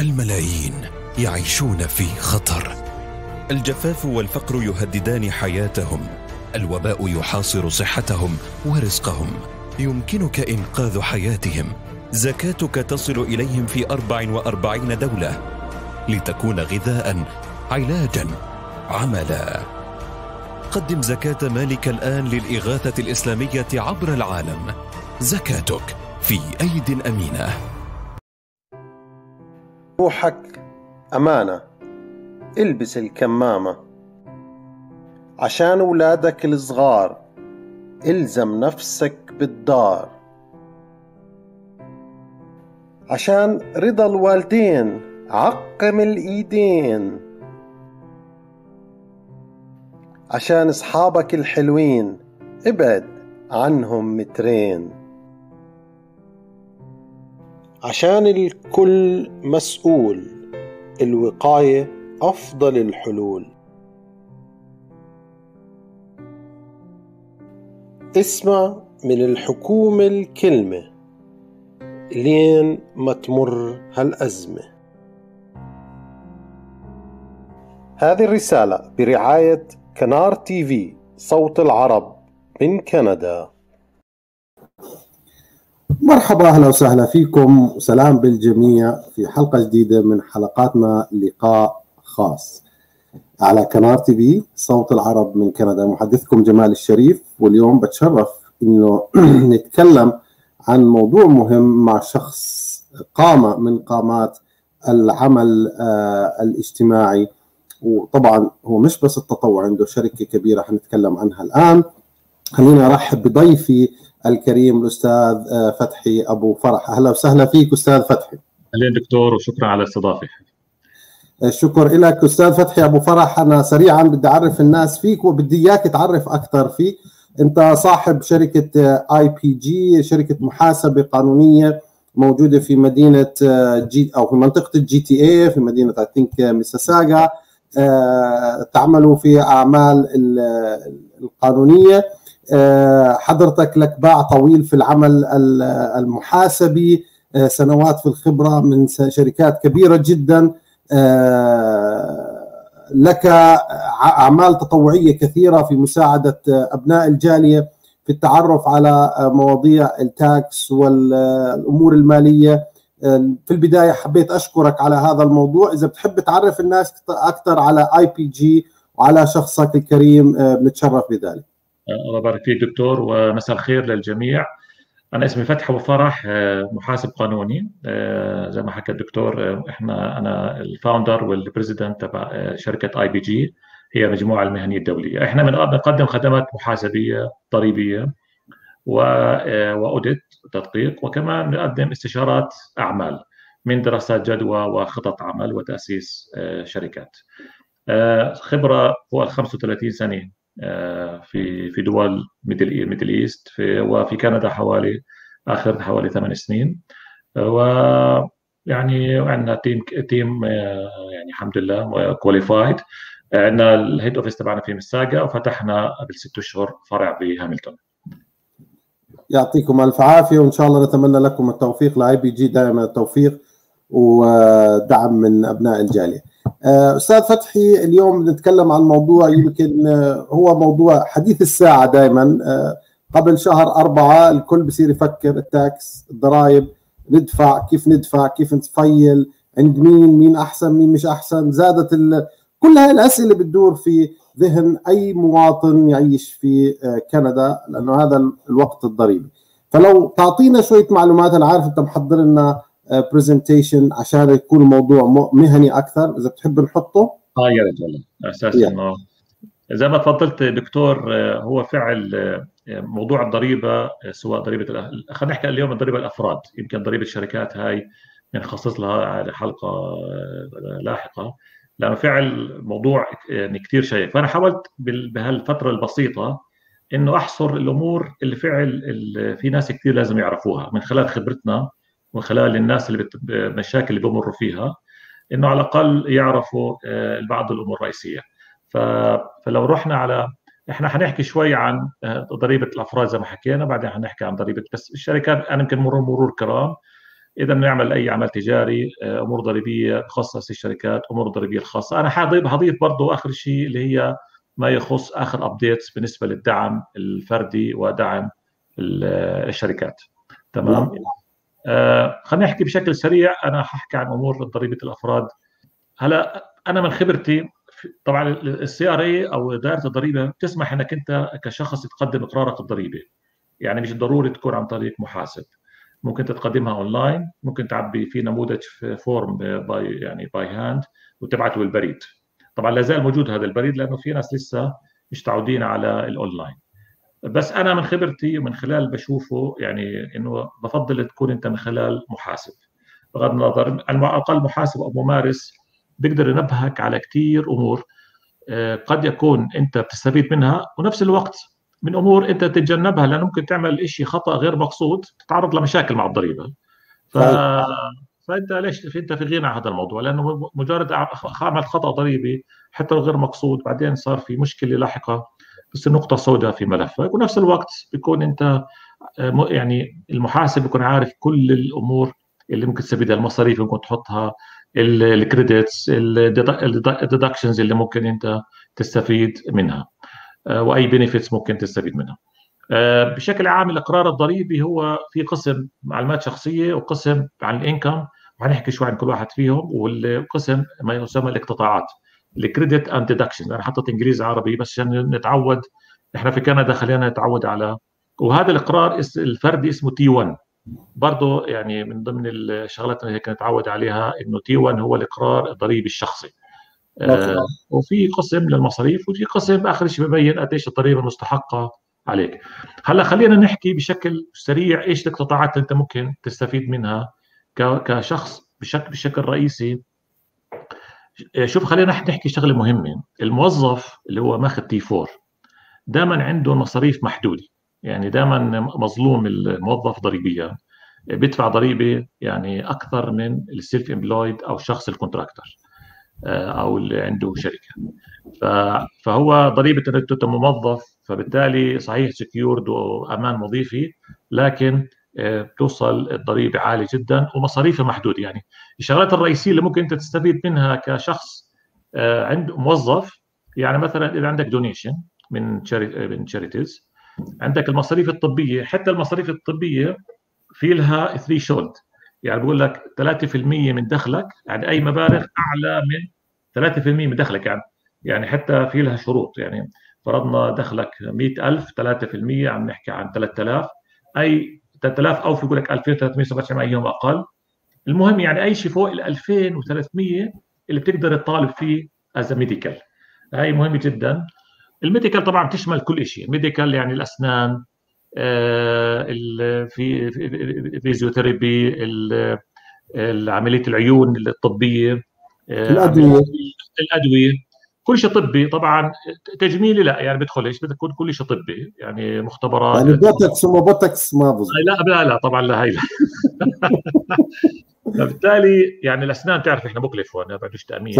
الملايين يعيشون في خطر. الجفاف والفقر يهددان حياتهم. الوباء يحاصر صحتهم ورزقهم. يمكنك إنقاذ حياتهم. زكاتك تصل إليهم في 44 دولة لتكون غذاء، علاجا، عملا. قدم زكاة مالك الآن للإغاثة الإسلامية عبر العالم. زكاتك في أيد أمينة. روحك أمانة. البس الكمامة عشان أولادك الصغار. الزم نفسك بالدار عشان رضا الوالدين. عقم الإيدين عشان أصحابك الحلوين. ابعد عنهم مترين عشان الكل مسؤول. الوقاية أفضل الحلول. اسمع من الحكومة الكلمة لين ما تمر هالأزمة. هذه الرسالة برعاية كنار تي في صوت العرب من كندا. مرحبا، أهلا وسهلا فيكم وسلام بالجميع في حلقة جديدة من حلقاتنا لقاء خاص على كنار تي في صوت العرب من كندا. محدثكم جمال الشريف، واليوم بتشرف إنه نتكلم عن موضوع مهم مع شخص قامة من قامات العمل الاجتماعي. وطبعا هو مش بس التطوع، عنده شركة كبيرة حنتكلم عنها الآن. خلينا أرحب بضيفي الكريم الأستاذ فتحي أبو فرح. أهلا وسهلا فيك أستاذ فتحي. أهلا دكتور، وشكرا على الاستضافة. الشكر لك أستاذ فتحي أبو فرح. أنا سريعا بدي أعرف الناس فيك وبدي إياك تعرف أكثر فيك. أنت صاحب شركة IPG، شركة محاسبة قانونية موجودة في مدينة في منطقة GTA في مدينة ميساساغا. تعملوا في أعمال القانونية. حضرتك لك باع طويل في العمل المحاسبي، سنوات في الخبرة من شركات كبيرة جدا، لك أعمال تطوعية كثيرة في مساعدة أبناء الجالية في التعرف على مواضيع التاكس والأمور المالية. في البداية حبيت أشكرك على هذا الموضوع. إذا بتحب تعرف الناس أكثر على IPG وعلى شخصك الكريم بنتشرف بذلك. الله يبارك فيك دكتور، ومساء الخير للجميع. أنا اسمي فتحي أبو فرح، محاسب قانوني. زي ما حكى الدكتور، أنا الفاوندر والبريزيدنت تبع شركة IPG، هي مجموعة المهنية الدولية. إحنا بنقدم خدمات محاسبية، ضريبية، وأوديت تدقيق، وكمان نقدم استشارات أعمال من دراسات جدوى وخطط عمل وتأسيس شركات. خبرة فوق 35 سنة في دول ميدل ايست، وفي كندا حوالي 8 سنين. ويعني عندنا تيم يعني الحمد لله كواليفايد. عندنا الهيد اوفيس تبعنا في ميساساغا، وفتحنا قبل 6 اشهر فرع بهاملتون. يعطيكم الف عافيه، وان شاء الله نتمنى لكم التوفيق. ل IPG دائما التوفيق ودعم من ابناء الجاليه. استاذ فتحي، اليوم بنتكلم عن موضوع يمكن هو موضوع حديث الساعه دائما. قبل شهر 4 الكل بصير يفكر التاكس، الضرائب، ندفع، كيف ندفع، كيف نتفيل، عند مين احسن، مين مش احسن. زادت كل هاي الاسئله بتدور في ذهن اي مواطن يعيش في كندا، لانه هذا الوقت الضريبي. فلو تعطينا شويه معلومات، انا عارف انت محضر لنا برزنتيشن عشان يكون الموضوع مهني اكثر، اذا بتحب نحطه. يا ريت والله، اساسا انه زي ما تفضلت دكتور، هو فعل موضوع الضريبه، سواء ضريبه، خلينا نحكي اليوم الضريبه الافراد. يمكن ضريبه الشركات هاي بنخصص لها حلقه لاحقه، لأنه فعل موضوع كثير شيق. فأنا حاولت بهالفترة البسيطة إنه أحصر الأمور اللي في ناس كثير لازم يعرفوها من خلال خبرتنا، ومن خلال الناس اللي المشاكل اللي بمروا فيها، إنه على الأقل يعرفوا بعض الأمور الرئيسية. فلو رحنا على، إحنا حنحكي شوي عن ضريبة الأفراد زي ما حكينا، بعدين حنحكي عن ضريبة بس الشركات. أنا يمكن مرور كرام اذا بنعمل اي عمل تجاري، امور ضريبيه خاصه الشركات، امور ضريبيه الخاصه. انا هضيف برضه اخر شيء اللي هي ما يخص اخر ابديتس بالنسبه للدعم الفردي ودعم الشركات. تمام. خلينا نحكي بشكل سريع. انا هحكي عن امور ضريبه الافراد. هلا انا من خبرتي طبعا السي ار اي او دائره الضريبه بتسمح انك انت كشخص تقدم اقرارك الضريبي، يعني مش ضروري تكون عن طريق محاسب، ممكن تقدمها اونلاين، ممكن تعبي في نموذج في فورم باي يعني باي هاند وتبعته بالبريد. طبعا لا زال موجود هذا البريد لانه في ناس لسه مش متعودين على الاونلاين، بس انا من خبرتي ومن خلال بشوفه يعني انه بفضل تكون انت من خلال محاسب، بغض النظر على الاقل محاسب او ممارس بيقدر ينبهك على كثير امور قد يكون انت بتستفيد منها، ونفس الوقت من امور انت تتجنبها لان ممكن تعمل شيء خطا غير مقصود تتعرض لمشاكل مع الضريبه. فانت ليش انت في غنى عن هذا الموضوع، لانه مجرد عملت خطا ضريبي حتى لو غير مقصود بعدين صار في مشكله لاحقه بس نقطه سوداء في ملفك، ونفس الوقت بيكون انت يعني المحاسب بيكون عارف كل الامور اللي ممكن تستفيدها، المصاريف اللي ممكن تحطها، الكريدتس، الديدكشنز اللي ممكن انت تستفيد منها، واي بنفيتس ممكن تستفيد منها. بشكل عام الاقرار الضريبي هو في قسم معلومات شخصيه وقسم عن الانكم، وهنحكي شوي عن كل واحد فيهم، والقسم ما يسمى الاقتطاعات، الكريدت اند ديدكشنز. انا حطيت انجليزي عربي بس عشان نتعود، احنا في كندا خلينا نتعود على. وهذا الاقرار الفردي اسمه T1 برضه، يعني من ضمن الشغلات اللي هيك نتعود عليها انه T1 هو الاقرار الضريبي الشخصي. وفي قسم للمصاريف وفي قسم اخر شيء ببين قديش الضريبه المستحقه عليك. هلا خلينا نحكي بشكل سريع ايش الاقتطاعات اللي انت ممكن تستفيد منها كشخص بشكل رئيسي. شوف خلينا نحكي شغله مهمه، الموظف اللي هو ماخذ T4 دائما عنده مصاريف محدوده، يعني دائما مظلوم الموظف ضريبيا، بيدفع ضريبه يعني اكثر من السيلف امبلويد او الشخص الكونتراكتر او اللي عنده شركه. فهو ضريبه انه انت موظف، فبالتالي صحيح سكيورد وامان وظيفي لكن بتوصل الضريبه عاليه جدا ومصاريفها محدوده. يعني الشغلات الرئيسيه اللي ممكن انت تستفيد منها كشخص عنده موظف، يعني مثلا اذا عندك دونيشن من تشاريتيز، عندك المصاريف الطبيه، حتى المصاريف الطبيه في لها 3 شولد، يعني بقول لك 3% من دخلك، يعني اي مبالغ اعلى من 3% من دخلك، يعني حتى في لها شروط. يعني فرضنا دخلك 100,000، 3% عم نحكي عن 3000، اي 3000 او في بقول لك 2370 ايام اقل. المهم يعني اي شيء فوق ال 2300 اللي بتقدر تطالب فيه از ميديكال، هاي مهمه جدا. الميديكال طبعا بتشمل كل شيء، الميديكال يعني الاسنان، في فيزيوثيرابي، عمليه العيون الطبيه، الادويه، كل شيء طبي طبعا. تجميلي لا، يعني بدخلش، بده يكون كل شيء طبي، يعني مختبرات، يعني بوتكس وما بوتكس ما بظبط. لا طبعا لا، هي لا. فبالتالي يعني الاسنان تعرف احنا مكلف هون، ما عندوش تامين،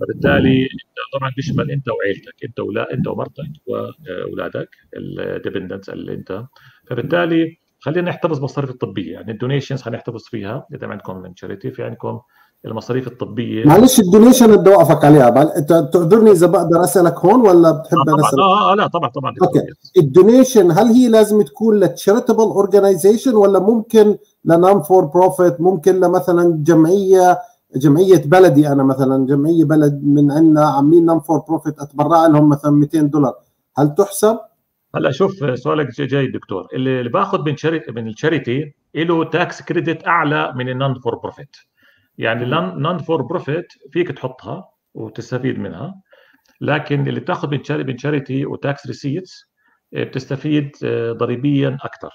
فبالتالي طبعا بيشمل انت وعيلتك، انت ومرتك واولادك الديبندنتس اللي انت. فبالتالي خلينا نحتفظ بالمصاريف الطبيه، يعني الدونيشنز خلينا نحتفظ فيها، اذا عندكم من تشاريتي في عندكم المصاريف الطبيه. معلش الدونيشن بدي اوقفك عليها، انت تعذرني اذا بقدر اسالك هون ولا بتحب اسالك؟ لا طبعا. اوكي، الدونيشن هل هي لازم تكون لتشاريتبل اورجنايزيشن ولا ممكن لنون فور بروفيت، ممكن لمثلا جمعيه بلدي، انا مثلا جمعيه بلد من عندنا عاملين نون فور بروفيت اتبرع لهم مثلا $200، هل تحسب؟ هلا شوف سؤالك جاي دكتور، اللي باخذ من الشاريتي له تاكس كريدت اعلى من النون فور بروفيت، يعني النون فور بروفيت فيك تحطها وتستفيد منها، لكن اللي بتاخذ من شاريتي وتاكس ريسيتس بتستفيد ضريبيا اكثر.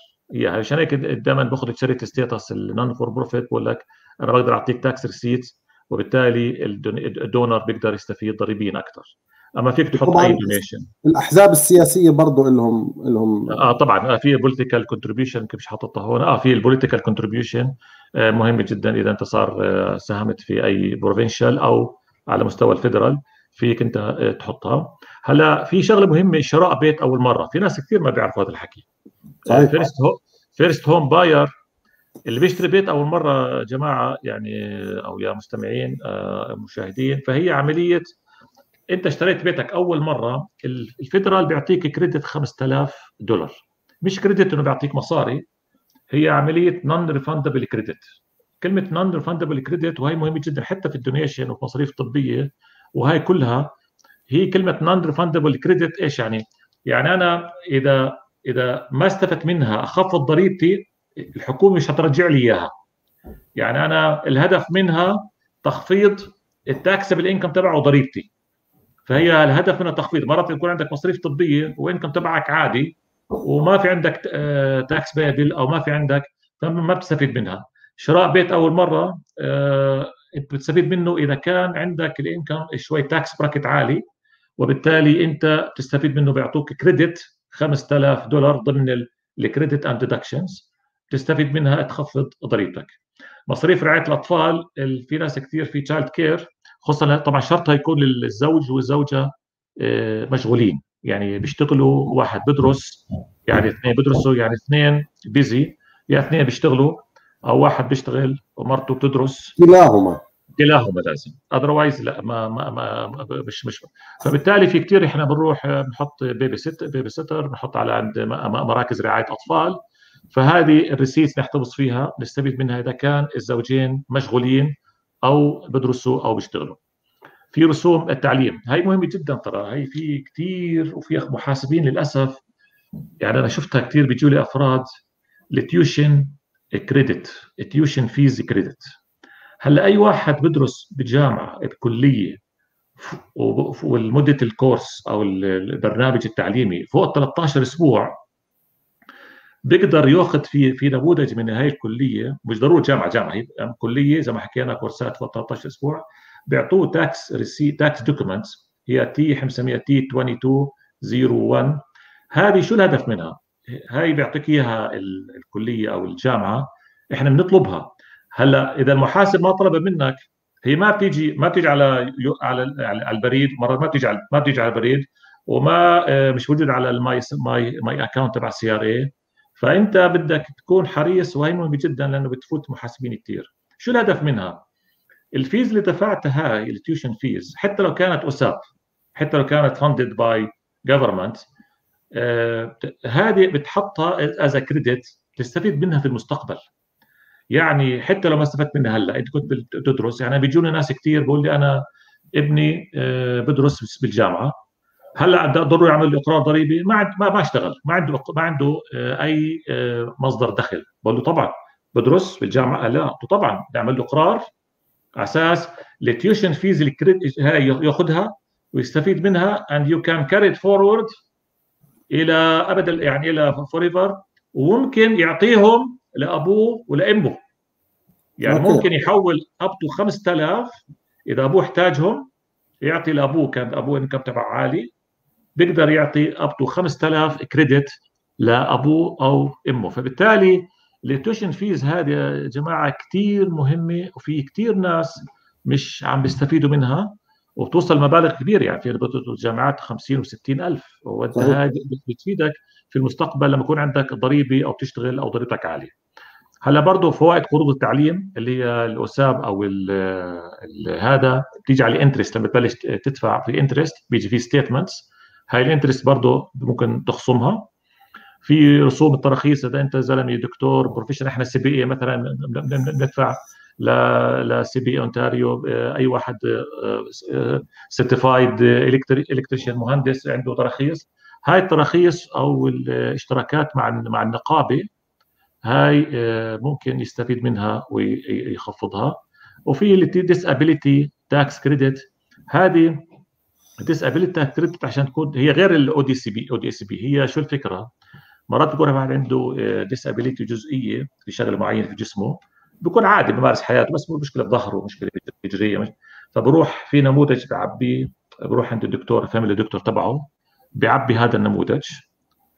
عشان هيك دائما باخذ تشاريتي ستيتس النون فور بروفيت، بقول لك انا بقدر اعطيك تاكس ريسيتس، وبالتالي الدونر بيقدر يستفيد ضريبيا اكثر. اما فيك تحط اي دونيشن. الاحزاب السياسيه برضه لهم طبعا في بوليتيكال كونتريبيوشن، مش حاططها هون، في البوليتيكال كونتريبيوشن مهمه جدا. اذا انت صار ساهمت في اي بروفينشال او على مستوى الفيدرال فيك انت تحطها. هلا في شغله مهمه، شراء بيت اول مره، في ناس كثير ما بيعرفوا هذا الحكي. فيرست هوم باير اللي بيشتري بيت اول مره يا جماعه يعني او يا مستمعين مشاهدين، فهي عمليه انت اشتريت بيتك اول مره، الفدرال بيعطيك كريدت $5000، مش كريدت انه بيعطيك مصاري، هي عمليه نون ريفاندبل كريدت. كلمه نون ريفاندبل كريدت وهي مهمه جدا حتى في الدونيشن وفي المصاريف الطبيه، وهي كلها هي كلمه نون ريفاندبل كريدت. ايش يعني؟ يعني انا اذا ما استفدت منها اخفض ضريبتي، الحكومه مش هترجع لي اياها. يعني انا الهدف منها تخفيض التاكسبل انكم تبعه وضريبتي، فهي الهدف منها تخفيض. مرات يكون عندك مصاريف طبيه وانكم تبعك عادي وما في عندك تاكس بيبل او ما في عندك، فما بتستفيد منها. شراء بيت اول مره انت بتستفيد منه اذا كان عندك الانكم شوي تاكس براكت عالي، وبالتالي انت بتستفيد منه، بيعطوك كريدت $5000 ضمن الكريدت اند ديدكشنز، تستفيد منها تخفض ضريبتك. مصاريف رعايه الاطفال، في ناس كثير في تشايلد كير، خصوصا طبعا شرطها يكون الزوج والزوجه مشغولين، يعني بيشتغلوا، واحد بدرس يعني اثنين بدرسوا، يعني اثنين بيزي، يعني اثنين بيشتغلوا او واحد بيشتغل ومرته بتدرس، كلاهما لازم، اذروايز لا مش فبالتالي في كثير احنا بنروح بنحط بيبي سيتر، بنحط على عند مراكز رعايه اطفال، فهذه الريسيتس نحتفظ فيها، نستفيد منها اذا كان الزوجين مشغولين او بدرسوا او بيشتغلوا. في رسوم التعليم، هي مهمه جدا ترى، هي في كثير، وفي محاسبين للاسف يعني انا شفتها كثير، بيجوا لي افراد التيوشن كريدت، التيوشن فيز كريدت. هلا اي واحد بدرس بجامعه بكليه والمده الكورس او البرنامج التعليمي فوق 13 اسبوع بيقدر ياخذ في نموذج من هاي الكليه، مش ضروري جامعه، هي كليه زي ما حكينا كورسات فوق 13 اسبوع، بيعطوه تاكس ريسيت، تاكس دوكيومنتس، هي T500 T2201. هذه شو الهدف منها؟ هاي بيعطيك اياها الكليه او الجامعه، احنا بنطلبها. هلا اذا المحاسب ما طلبها منك، هي ما بتيجي على البريد، مرات ما بتيجي على البريد، وما مش موجود على الماي اكونت تبع CRA، فانت بدك تكون حريص، وهي مهمه جدا لانه بتفوت محاسبين كثير. شو الهدف منها؟ الفيز اللي دفعتها هاي التيوشن فيز، حتى لو كانت اساب، حتى لو كانت فاندد باي جفرمنت، هذه بتحطها از كريدت، تستفيد منها في المستقبل. يعني حتى لو ما استفدت منها هلا، انت كنت بتدرس، يعني بيجوني ناس كثير بقول لي انا ابني بدرس بالجامعه، هلا ضروري اعمل له اقرار ضريبي، ما اشتغل، ما عنده اي مصدر دخل. بقول له طبعا بدرس بالجامعه، لا طبعا نعمل له اقرار على اساس التيوشن فيز الكريدت هاي ياخذها ويستفيد منها، and you can carry it forward الى ابد، يعني الى forever، وممكن يعطيهم لابوه ولامه. يعني ممكن يحول up to 5000 اذا ابوه احتاجهم، يعطي لابوه، كان ابوه انكم تبعه عالي، بيقدر يعطي up to 5000 كريدت لابوه او امه. فبالتالي التيوشن فيز هذه يا جماعه كثير مهمه، وفي كثير ناس مش عم بيستفيدوا منها، وبتوصل مبالغ كبيره، يعني في جامعات 50 و60 ألف، وانت هذه بتفيدك في المستقبل لما يكون عندك ضريبه او بتشتغل او ضريبتك عاليه. هلا برضه فوائد قروض التعليم اللي هي الاساب او هذا بتيجي على الانترست، لما تبلش تدفع في الانترست بيجي في ستيتمنتس، هاي الانترست برضه ممكن تخصمها. في رسوم التراخيص، اذا انت زلمه دكتور بروفيشن، احنا CBA مثلا بندفع CBA اونتاريو، اي واحد سيرتيفايد الكتريشن، مهندس عنده تراخيص، هاي التراخيص او الاشتراكات مع النقابه، هاي ممكن يستفيد منها ويخفضها. وفي الديسابيليتي تاكس كريدت، هذه الديسابيليتي كريدت عشان تكون هي غير الاو دي اس بي. هي شو الفكره؟ مرات بيكون واحد عنده ديسابيليتي جزئيه في شغله معينه في جسمه، بيكون عادي بمارس حياته، بس مشكله بظهره، مشكله بجريه، فبروح في نموذج بعبيه، بروح عند الدكتور فاميلي دكتور تبعه، بيعبي هذا النموذج،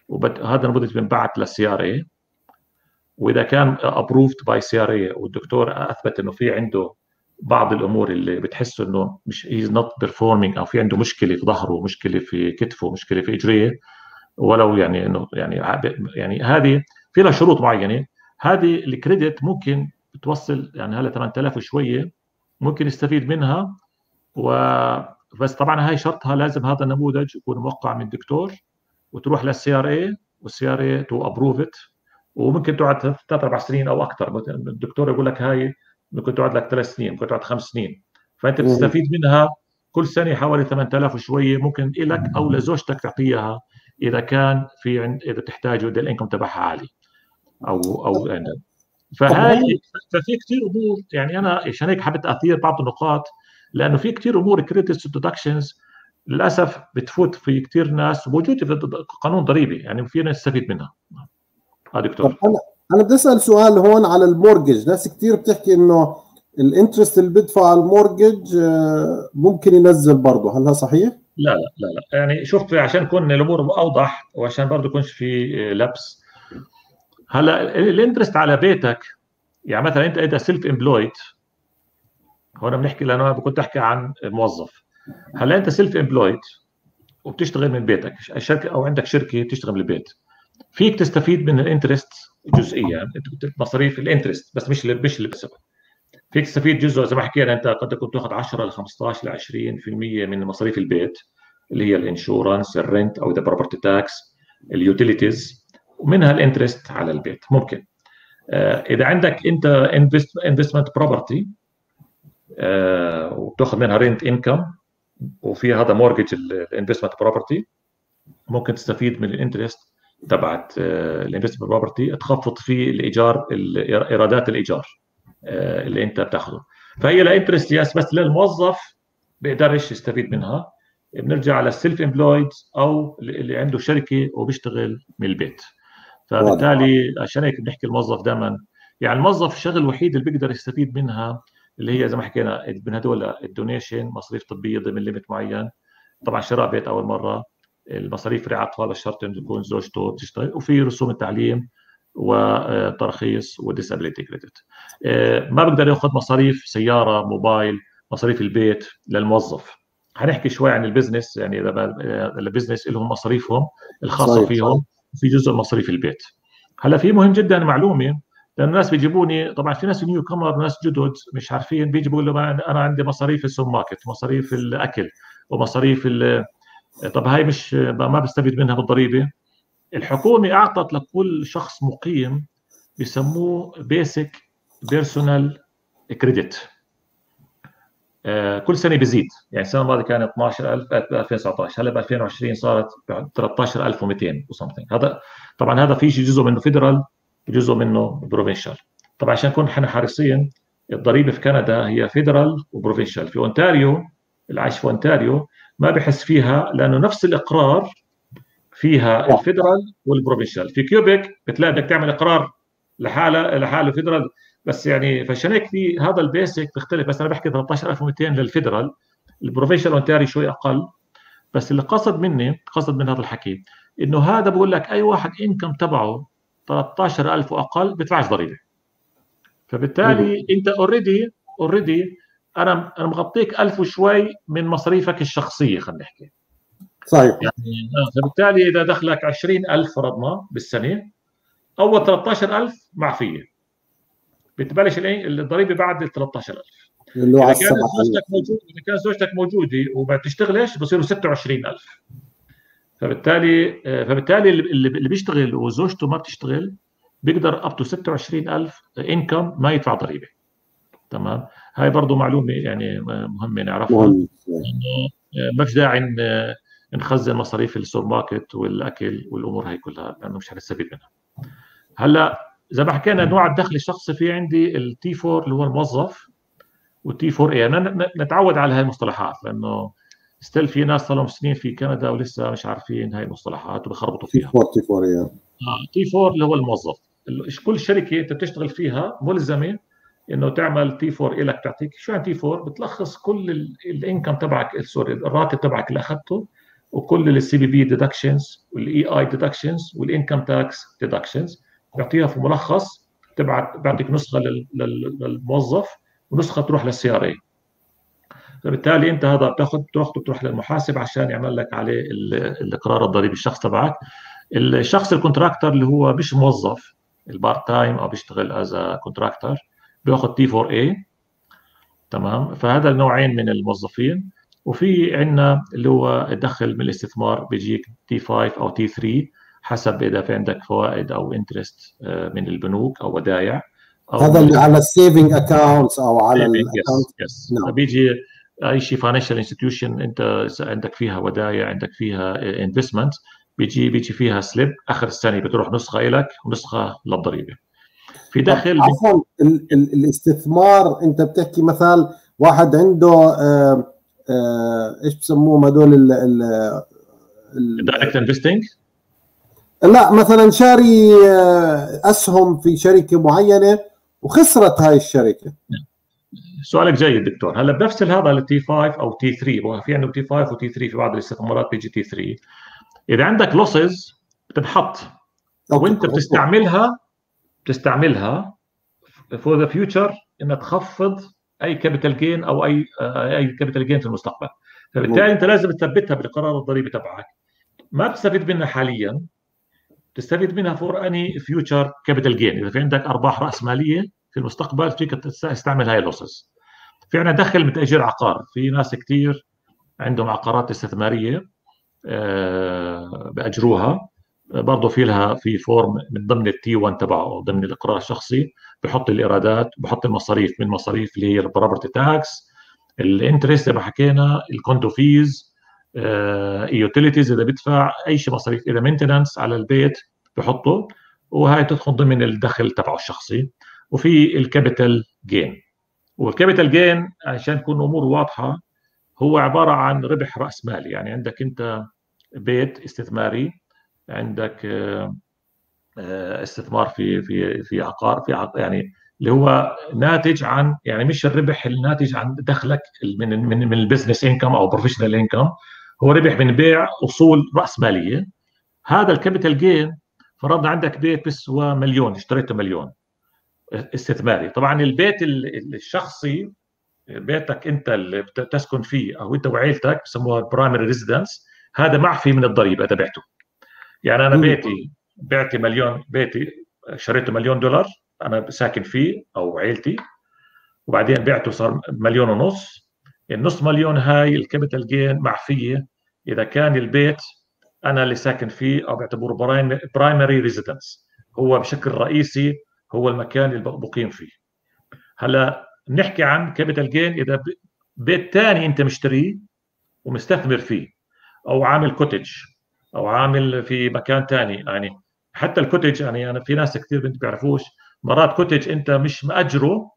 وهذا النموذج بنبعت للCRA، واذا كان ابروفد باي CRA والدكتور اثبت انه في عنده بعض الامور اللي بتحسه انه مش هيز نوت بيرفورمينج، او في عنده مشكله في ظهره، مشكله في كتفه، مشكله في اجريه، ولو يعني انه يعني هذه في لها شروط معينه، هذه الكريدت ممكن بتوصل يعني هلا 8000 وشويه ممكن يستفيد منها، بس طبعا هاي شرطها لازم هذا النموذج يكون موقع من الدكتور وتروح للسي ار اي والسي ار اي تو ابروف ات، وممكن تقعد 3 4 سنين او اكثر. الدكتور يقول لك هاي ممكن تقعد لك 3 سنين، ممكن تقعد 5 سنين، فانت بتستفيد منها كل سنه حوالي 8000 وشويه ممكن لك او لزوجتك تعطيها اذا كان في اذا بتحتاجه الانكم تبعها عالي او يعني. ففي كثير امور يعني انا عشان هيك حبيت اثير بعض النقاط، لانه في كثير امور كريدت ديدكشنز للاسف بتفوت في كثير ناس وموجوده في قانون ضريبي، يعني فينا نستفيد منها. دكتور انا بدي اسال سؤال هون على المورجج، ناس كثير بتحكي انه الانترست اللي بدفع المورجج ممكن ينزل برضه، هل هذا صحيح؟ لا لا لا لا، يعني شوف عشان يكون الامور اوضح وعشان برضه يكونش في لبس. هلا الانترست على بيتك يعني مثلا انت اذا سيلف امبلويد، هون بنحكي لانه انا كنت احكي عن موظف. هلا انت سيلف امبلويد وبتشتغل من بيتك، الشركه او عندك شركه بتشتغل من البيت، فيك تستفيد من الانترست جزئيا، انت مصاريف الانترست بس مش اللي بتسبب. فيك تستفيد جزء زي ما حكينا، انت قد كنت تاخذ 10 ل 15 ل 20% من مصاريف البيت اللي هي الانشورنس، الرنت او ذا بروبرتي تاكس، اليوتيليتيز، ومنها الانترست على البيت ممكن. اذا عندك انت انفستمنت بروبرتي وبتاخذ منها رنت انكم وفي هذا مورجج الانفستمنت بروبرتي، ممكن تستفيد من الانترست تبعت الانفستمنت بروبرتي، تخفض فيه الايجار، ايرادات الايجار اللي انت بتاخده. فهي لا انترست ياس بس للموظف بيقدرش يستفيد منها، بنرجع على السيلف امبلويد او اللي عنده شركه وبيشتغل من البيت. فبالتالي عشان هيك بنحكي الموظف دائما، يعني الموظف الشغل الوحيد اللي بيقدر يستفيد منها اللي هي زي ما حكينا من هدول الدونيشن، مصاريف طبيه ضمن ليمت معين، طبعا شراء بيت اول مره، المصاريف رعايه اطفال الشرط انه تكون زوجته تشتغل، وفي رسوم التعليم وترخيص وديسابيليتي كريدت. ما بقدر ياخذ مصاريف سياره، موبايل، مصاريف البيت للموظف. هنحكي شوي عن البزنس، يعني البزنس لهم مصاريفهم الخاصه صحيح. فيهم في جزء مصاريف البيت. هلا في مهم جدا معلومه، لان الناس بيجيبوني، طبعا في ناس نيو كامر ناس جدد مش عارفين، بيجي بيقول له انا عندي مصاريف السوبر ماركت، مصاريف الاكل ومصاريف طب هاي مش ما بستفيد منها بالضريبه. الحكومه اعطت لكل شخص مقيم بسموه بيسك بيرسونال كريدت، كل سنه بزيد، يعني السنه الماضيه كانت 12000 2019، هلا ب 2020 صارت 13200 وسمثينغ. هذا طبعا هذا في جزء منه فيدرال وجزء منه بروفينشال. طبعا عشان نكون احنا حريصين، الضريبه في كندا هي فيدرال وبروفينشال. في اونتاريو، العايش في اونتاريو ما بحس فيها لانه نفس الاقرار فيها الفيدرال والبروفينشال. في كيوبيك بتلاقي بدك تعمل اقرار لحاله فيدرال بس، يعني فعشان هيك في هذا البيسك بيختلف. بس انا بحكي 13200 للفيدرال، البروفينشال اونتاريو شوي اقل. بس اللي قصد من هذا الحكي انه هذا بقول لك اي واحد انكم تبعه 13000 واقل بدفعش ضريبه. فبالتالي انت اوريدي انا مغطيك 1000 وشوي من مصاريفك الشخصيه، خلينا نحكي صحيح. يعني فبالتالي اذا دخلك 20000 فرضنا بالسنه، اول 13000 معفيه، بتبلش الضريبه بعد ال 13000. اللي هو على السبعة. اذا كانت زوجتك موجوده وما بتشتغلش بصيروا 26000. فبالتالي اللي بيشتغل وزوجته ما بتشتغل بيقدر اب تو 26000 انكم ما يدفع ضريبه. تمام؟ هاي برضه معلومه يعني مهمه نعرفها، انه ما في داعي نخزن مصاريف السوبر ماركت والاكل والامور هاي كلها لانه مش حنستفيد منها. هلا زي ما حكينا انواع الدخل الشخصي، في عندي التي 4 اللي هو الموظف والتي 4 اي، انا نتعود على هاي المصطلحات لانه ستيل في ناس صار لهم سنين في كندا ولسه مش عارفين هاي المصطلحات وبخربطوا فيها. تي 4 اي تي 4 اللي هو الموظف، كل شركه انت بتشتغل فيها ملزمه انه تعمل تي 4 الك، تعطيك شو يعني تي 4؟ بتلخص كل الانكم تبعك، سوري الراتب تبعك اللي اخذته، وكل السي بي بي ديدكشنز والاي اي ديدكشنز والانكم تاكس ديدكشنز، بيعطيها في ملخص، بيعطيك نسخه للموظف ونسخه تروح للسي ار اي. فبالتالي انت هذا بتروح للمحاسب عشان يعمل لك عليه الاقرار الضريبي الشخص تبعك. الشخص الكونتراكتر اللي هو مش موظف البارت تايم او بيشتغل از كونتراكتر بياخذ T4A. تمام، فهذا النوعين من الموظفين. وفي عندنا اللي هو الدخل من الاستثمار بيجيك T5 او T3 حسب اذا في عندك فوائد او انترست من البنوك او ودائع، هذا اللي على السيفنج اكونتس او على الاكونت. يس بيجي اي شيء فاينانشال انستتيوشن انت عندك فيها ودائع، عندك فيها انفستمنت، بيجي فيها سليب اخر السنه بتروح نسخه لك ونسخه للضريبه. في داخل عفوا الاستثمار انت بتحكي مثلا واحد عنده ايش بسموهم هذول الدايركت انفستنج، لا مثلا شاري اسهم في شركه معينه وخسرت هاي الشركه. سؤالك جيد دكتور. هلا بنفس هذا التي 5 او تي 3، وفي عندهم تي 5 وتي 3 في بعض الاستثمارات بيجي تي 3. اذا عندك لوسز بتنحط وانت بتستعملها فور ذا فيوتشر انها تخفض اي كابيتال جين او اي كابيتال جين في المستقبل، فبالتالي انت لازم تثبتها بالقرار الضريبي تبعك. ما بتستفيد منها حاليا، تستفيد منها فور اني فيوتشر كابيتال جين، اذا في عندك ارباح راس ماليه في المستقبل فيك تستعمل هاي اللوسز. في عندنا دخل من تاجير عقار، في ناس كثير عندهم عقارات استثماريه باجروها، برضه في لها في فورم من ضمن التي 1 تبعه ضمن الاقراء الشخصي، بحط الايرادات بحط المصاريف، من مصاريف اللي هي البروبرتي تاكس، الانترست زي ما حكينا، الكونتو فيز، يوتيليتيز اذا بدفع اي شيء مصاريف، اذا مينتننس على البيت بحطه، وهي تدخل ضمن الدخل تبعه الشخصي. وفي الكابيتال جين، والكابيتال جين عشان تكون الامور واضحه هو عباره عن ربح راس مالي. يعني عندك انت بيت استثماري، عندك استثمار في في في عقار، في يعني اللي هو ناتج عن، يعني مش الربح الناتج عن دخلك من من من البزنس انكم او بروفيشنال انكم، هو ربح من بيع اصول راس ماليه. هذا الكابيتال جين، فرضنا عندك بيت بيسوى مليون، اشتريته مليون استثماري. طبعا البيت الشخصي، بيتك انت اللي بتسكن فيه او انت وعيلتك، بسموها برايمري ريزيدنس، هذا معفي من الضريبه اذا بعته. يعني انا بيتي بعتي مليون، بيتي شريته مليون دولار انا ساكن فيه او عيلتي، وبعدين بعته صار مليون ونص، النص مليون هاي الكابيتال جين معفيه اذا كان البيت انا اللي ساكن فيه او بعتبره برايمري ريزيدنس، هو بشكل رئيسي هو المكان اللي بقيم فيه. هلا بنحكي عن كابيتال جين اذا بيت ثاني انت مشتريه ومستثمر فيه، او عامل كوتج، او عامل في مكان ثاني. يعني حتى الكوتج، يعني انا في ناس كثير ما بيعرفوش، مرات كوتج انت مش ماجره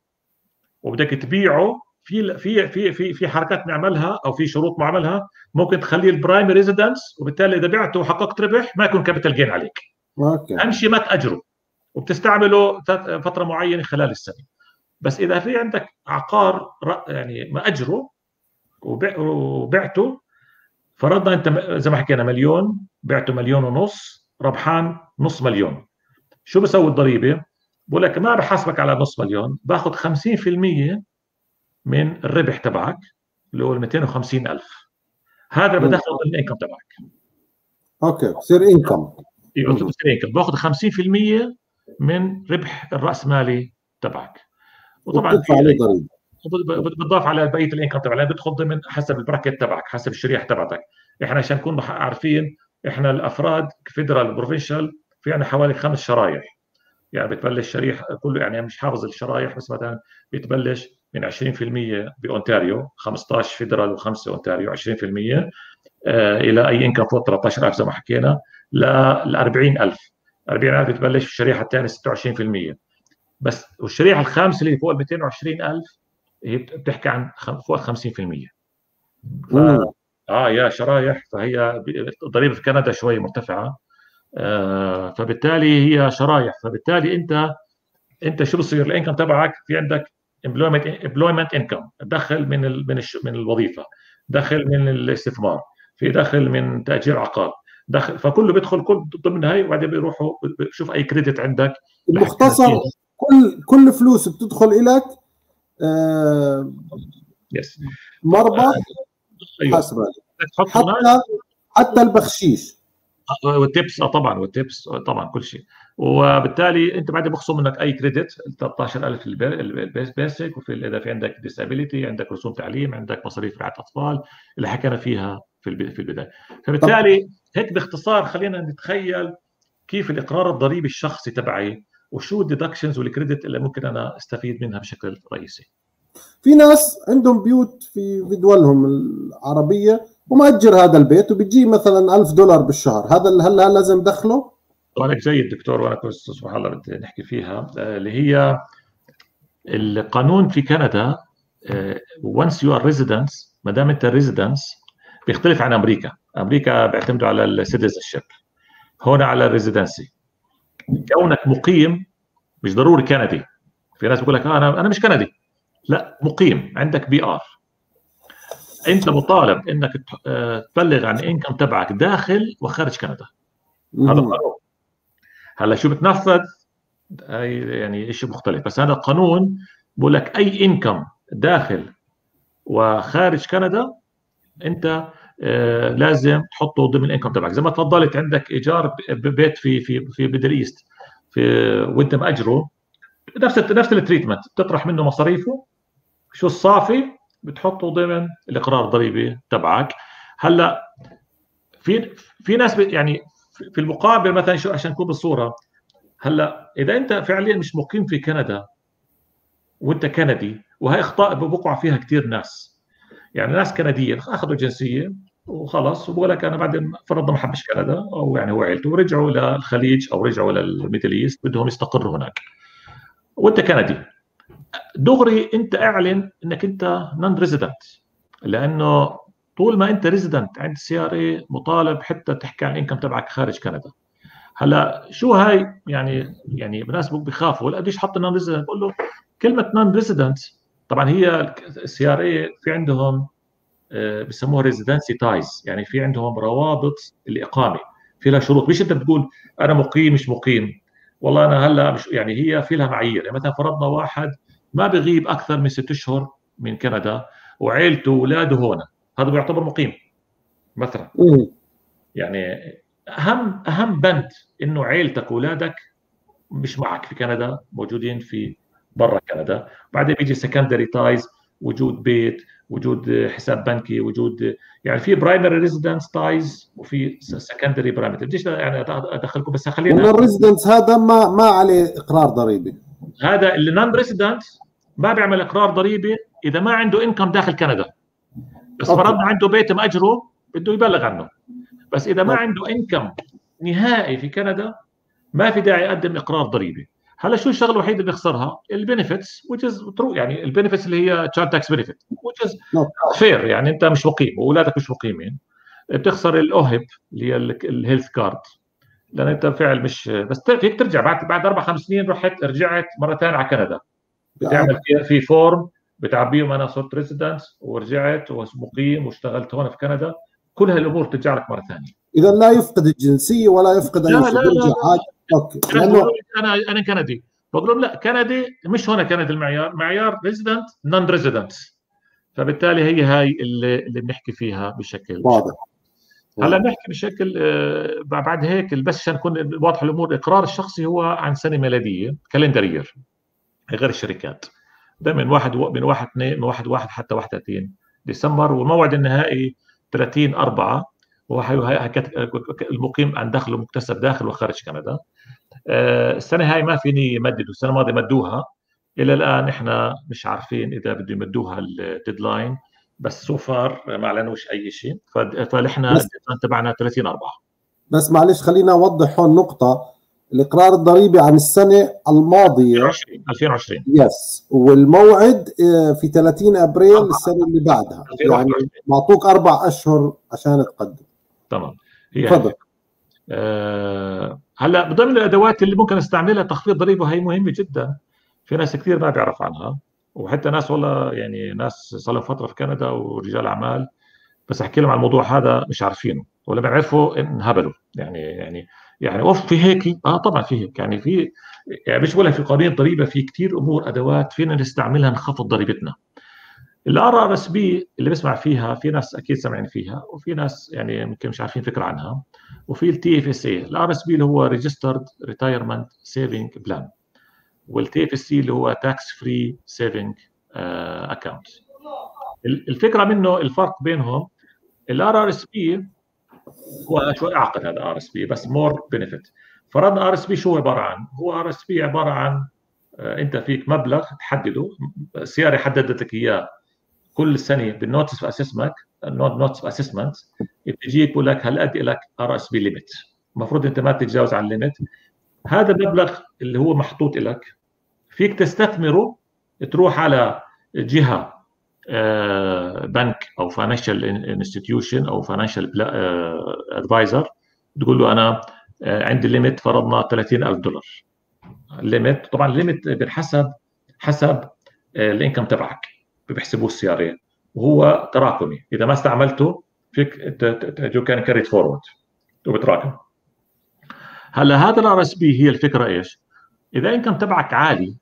وبدك تبيعه، في في في في في حركات نعملها او في شروط نعملها ممكن تخليه البرايمري ريزيدنس، وبالتالي اذا بعته وحققت ربح ما يكون كابيتال جين عليك. اوكي، اهم شيء ما تاجره وبتستعمله فتره معينه خلال السنه. بس اذا في عندك عقار يعني ماجره وبعته، فرضنا انت زي ما حكينا مليون، بعته مليون ونص، ربحان نص مليون، شو بسوي الضريبه؟ بقول لك ما بحاسبك على نص مليون، باخذ 50% من الربح تبعك اللي هو ال 250,000، هذا بدخل الانكم تبعك. اوكي، بصير انكم. ايوه بصير انكم، باخذ 50% من ربح الراس مالي تبعك، وطبعا بتضاف عليه ضريبه، بتضاف على بقيه الانكم تبعك، لان بتدخل ضمن حسب البراكت تبعك، حسب الشريحه تبعتك. احنا عشان نكون عارفين، احنا الافراد فيدرال بروفينشال في عندنا حوالي 5 شرايح، يعني بتبلش شريحه كله، يعني مش حافظ الشرايح، بس مثلا بتبلش من 20% باونتاريو، 15 فيدرال و5 اونتاريو، 20% الى اي انكم فوق 13,000 زي ما حكينا، ل 40,000. 40,000 بتبلش في الشريحه الثانيه 26%، بس والشريحه الخامسه اللي فوق ال 220,000 هي بتحكي عن فوق 50%. يا شرايح، فهي الضريبه في كندا شوي مرتفعه، فبالتالي هي شرايح. فبالتالي انت شو بصير الانكم تبعك؟ في عندك امبلويمنت انكم، دخل من الوظيفه، دخل من الاستثمار، في دخل من تاجير عقار، دخل، فكله بيدخل كل ضمن هاي، وبعدين بيروحوا بشوف اي كريدت عندك. المختصر كل فلوس بتدخل الك يس مربح. ايوه، حتى البخشيش والتبس. طبعا، والتبس طبعا كل شيء. وبالتالي انت بعد بخصم منك اي كريدت 13000 البيسك، وفي اذا في عندك ديسابيليتي، عندك رسوم تعليم، عندك مصاريف رعايه اطفال اللي حكينا فيها في البدايه. فبالتالي هيك باختصار خلينا نتخيل كيف الاقرار الضريبي الشخصي تبعي وشو الديدكشنز والكريدت اللي ممكن انا استفيد منها بشكل رئيسي. في ناس عندهم بيوت في دولهم العربيه ومأجر هذا البيت وبتجي مثلا $1000 بالشهر، هذا هلا لازم دخله؟ سؤالك جيد دكتور، وانا كنت سبحان الله بدي نحكي فيها اللي هي القانون في كندا. وانس يو ار ريزيدنس، ما دام انت ريزيدنس، بيختلف عن امريكا. امريكا بيعتمدوا على السيتيزن شيب، هون على الريزيدنسي. كونك مقيم مش ضروري كندي. في ناس بيقول لك انا مش كندي، لا مقيم عندك بي ار. انت مطالب انك تبلغ عن الانكم تبعك داخل وخارج كندا. هذا القانون. هلا شو بتنفذ؟ يعني شيء مختلف، بس هذا القانون بقول لك اي انكم داخل وخارج كندا انت لازم تحطه ضمن الانكم تبعك. زي ما تفضلت عندك ايجار بيت في في في ميدل ايست وانت ماجره، نفس التريتمنت، بتطرح منه مصاريفه شو الصافي بتحطه ضمن الاقرار الضريبي تبعك. هلا في ناس يعني في المقابل مثلا شو عشان نكون بالصوره، هلا اذا انت فعليا مش مقيم في كندا وانت كندي، وهي اخطاء بوقع فيها كثير ناس، يعني ناس كنديه اخذوا جنسيه وخلص وبقول لك انا بعد فرضنا ما حبش كندا او يعني هو عيلته ورجعوا للخليج او رجعوا للميدل ايست بدهم يستقروا هناك، وانت كندي دغري انت اعلن انك انت نون ريزيدنت، لانه طول ما انت ريزيدنت عند السي ار اي مطالب حتى تحكي عن الانكم تبعك خارج كندا. هلا شو هاي يعني ناس بخافوا قديش حط نون ريزيدنت، بقول له كلمه نون ريزيدنت طبعا هي السي ار اي في عندهم بسموها ريزيدنسي تايز، يعني في عندهم روابط الاقامه، في لها شروط، مش انت بتقول انا مقيم مش مقيم، والله انا هلا مش، يعني هي في لها معايير، يعني مثلا فرضنا واحد ما بغيب اكثر من 6 اشهر من كندا وعيلته واولاده هون، هذا بيعتبر مقيم مثلا. يعني اهم بند انه عيلتك واولادك مش معك في كندا، موجودين في برا كندا، بعدين بيجي سكندري تايز، وجود بيت، وجود حساب بنكي، وجود يعني في برايمري ريزيدنس تايز وفي سكندري برايمري، بديش يعني ادخلكم بس خلينا. الريزيدنس هذا ما عليه اقرار ضريبي. هذا اللي نون ريزيدنت ما بيعمل اقرار ضريبي اذا ما عنده انكم داخل كندا. بس فرضنا عنده بيت مأجره بده يبلغ عنه، بس اذا ما عنده انكم نهائي في كندا ما في داعي يقدم اقرار ضريبي. هلا شو الشغله الوحيده اللي بيخسرها؟ البنفتس يعني البنفتس اللي هي تشايلد تاكس بنفيت فير، يعني انت مش مقيم واولادك مش مقيمين، بتخسر الاوهب اللي هي الهيلث كارد لان انت فعل مش، بس فيك ترجع بعد 4-5 سنين رجعت مره ثانيه على كندا بتعمل في فورم بتعبيهم انا صرت ريزيدنت ورجعت ومقيم واشتغلت هون في كندا، كل هالامور بترجع لك مره ثانيه. اذا لا يفقد الجنسيه ولا يفقد اي شيء، بيرجع عادي. اوكي انا كندي، بقول لهم لا كندي مش هون كندي، معيار ريزيدنت نون ريزيدنت. فبالتالي هي اللي بنحكي فيها بشكل واضح. هلا بنحكي بشكل بعد هيك، بس عشان نكون واضح الامور، الاقرار الشخصي هو عن سنه ميلاديه كالندر يير غير الشركات، ده من 1 حتى 31 ديسمبر، والموعد النهائي 30/4، المقيم عن دخله مكتسب داخل وخارج كندا. السنه هاي ما فيني يمددوا، السنه الماضيه مدوها، الى الان احنا مش عارفين اذا بده يمدوها الديدلاين، بس سو فار ما اعلنوش اي شيء، فنحن الديدلاين تبعنا 30/4. بس معلش خلينا اوضح هون نقطه، الاقرار الضريبي عن السنه الماضيه 2020 يس، والموعد في 30 ابريل السنه اللي بعدها، يعني معطوك 4 اشهر عشان تقدم. تمام، تفضل. هلا بضمن الادوات اللي ممكن استعملها تخفيض ضريبه، هي مهمه جدا، في ناس كثير ما بيعرف عنها، وحتى ناس والله يعني ناس صار لهم فتره في كندا ورجال اعمال، بس احكي لهم عن الموضوع هذا مش عارفينه، ولما عرفوا انهبلوا، يعني اوف في هيك، طبعا في هيك، يعني في، يعني مش بقول لك في قانون ضريبه، في كثير امور ادوات فينا نستعملها نخفض ضريبتنا. الRRSP اللي بسمع فيها في ناس اكيد سامعين فيها وفي ناس يعني يمكن مش عارفين فكره عنها، وفي الTFSA. الRRSP اللي هو Registered Retirement Saving Plan، والTFSA اللي هو Tax Free Saving Account. الفكره منه الفرق بينهم الRRSP هو شوي اعقد. هذا RRSP بس مور بنفيت. فرضنا RRSP شو عباره عن؟ هو RRSP عباره عن انت فيك مبلغ تحدده، السياره حددت لك اياه كل سنه بالنوتس اوف اسسمنت، النوتس اوف اسسمنت بتجيك بقول لك هالقد لك RRSP ليميت، المفروض انت ما تتجاوز عن الليميت. هذا المبلغ اللي هو محطوط لك فيك تستثمره، تروح على جهه بنك او فاينانشال انستتيوشن او فاينانشال ادفايزر، تقول له انا عندي ليميت فرضنا $30,000 ليميت. طبعا الليميت بنحسب حسب الانكم تبعك، بيحسبوه السياره وهو تراكمي، اذا ما استعملته فيك يو كان كاريت فورورد وبتراكم. هلا هذا الRRSP هي الفكره ايش؟ اذا انكم تبعك عالي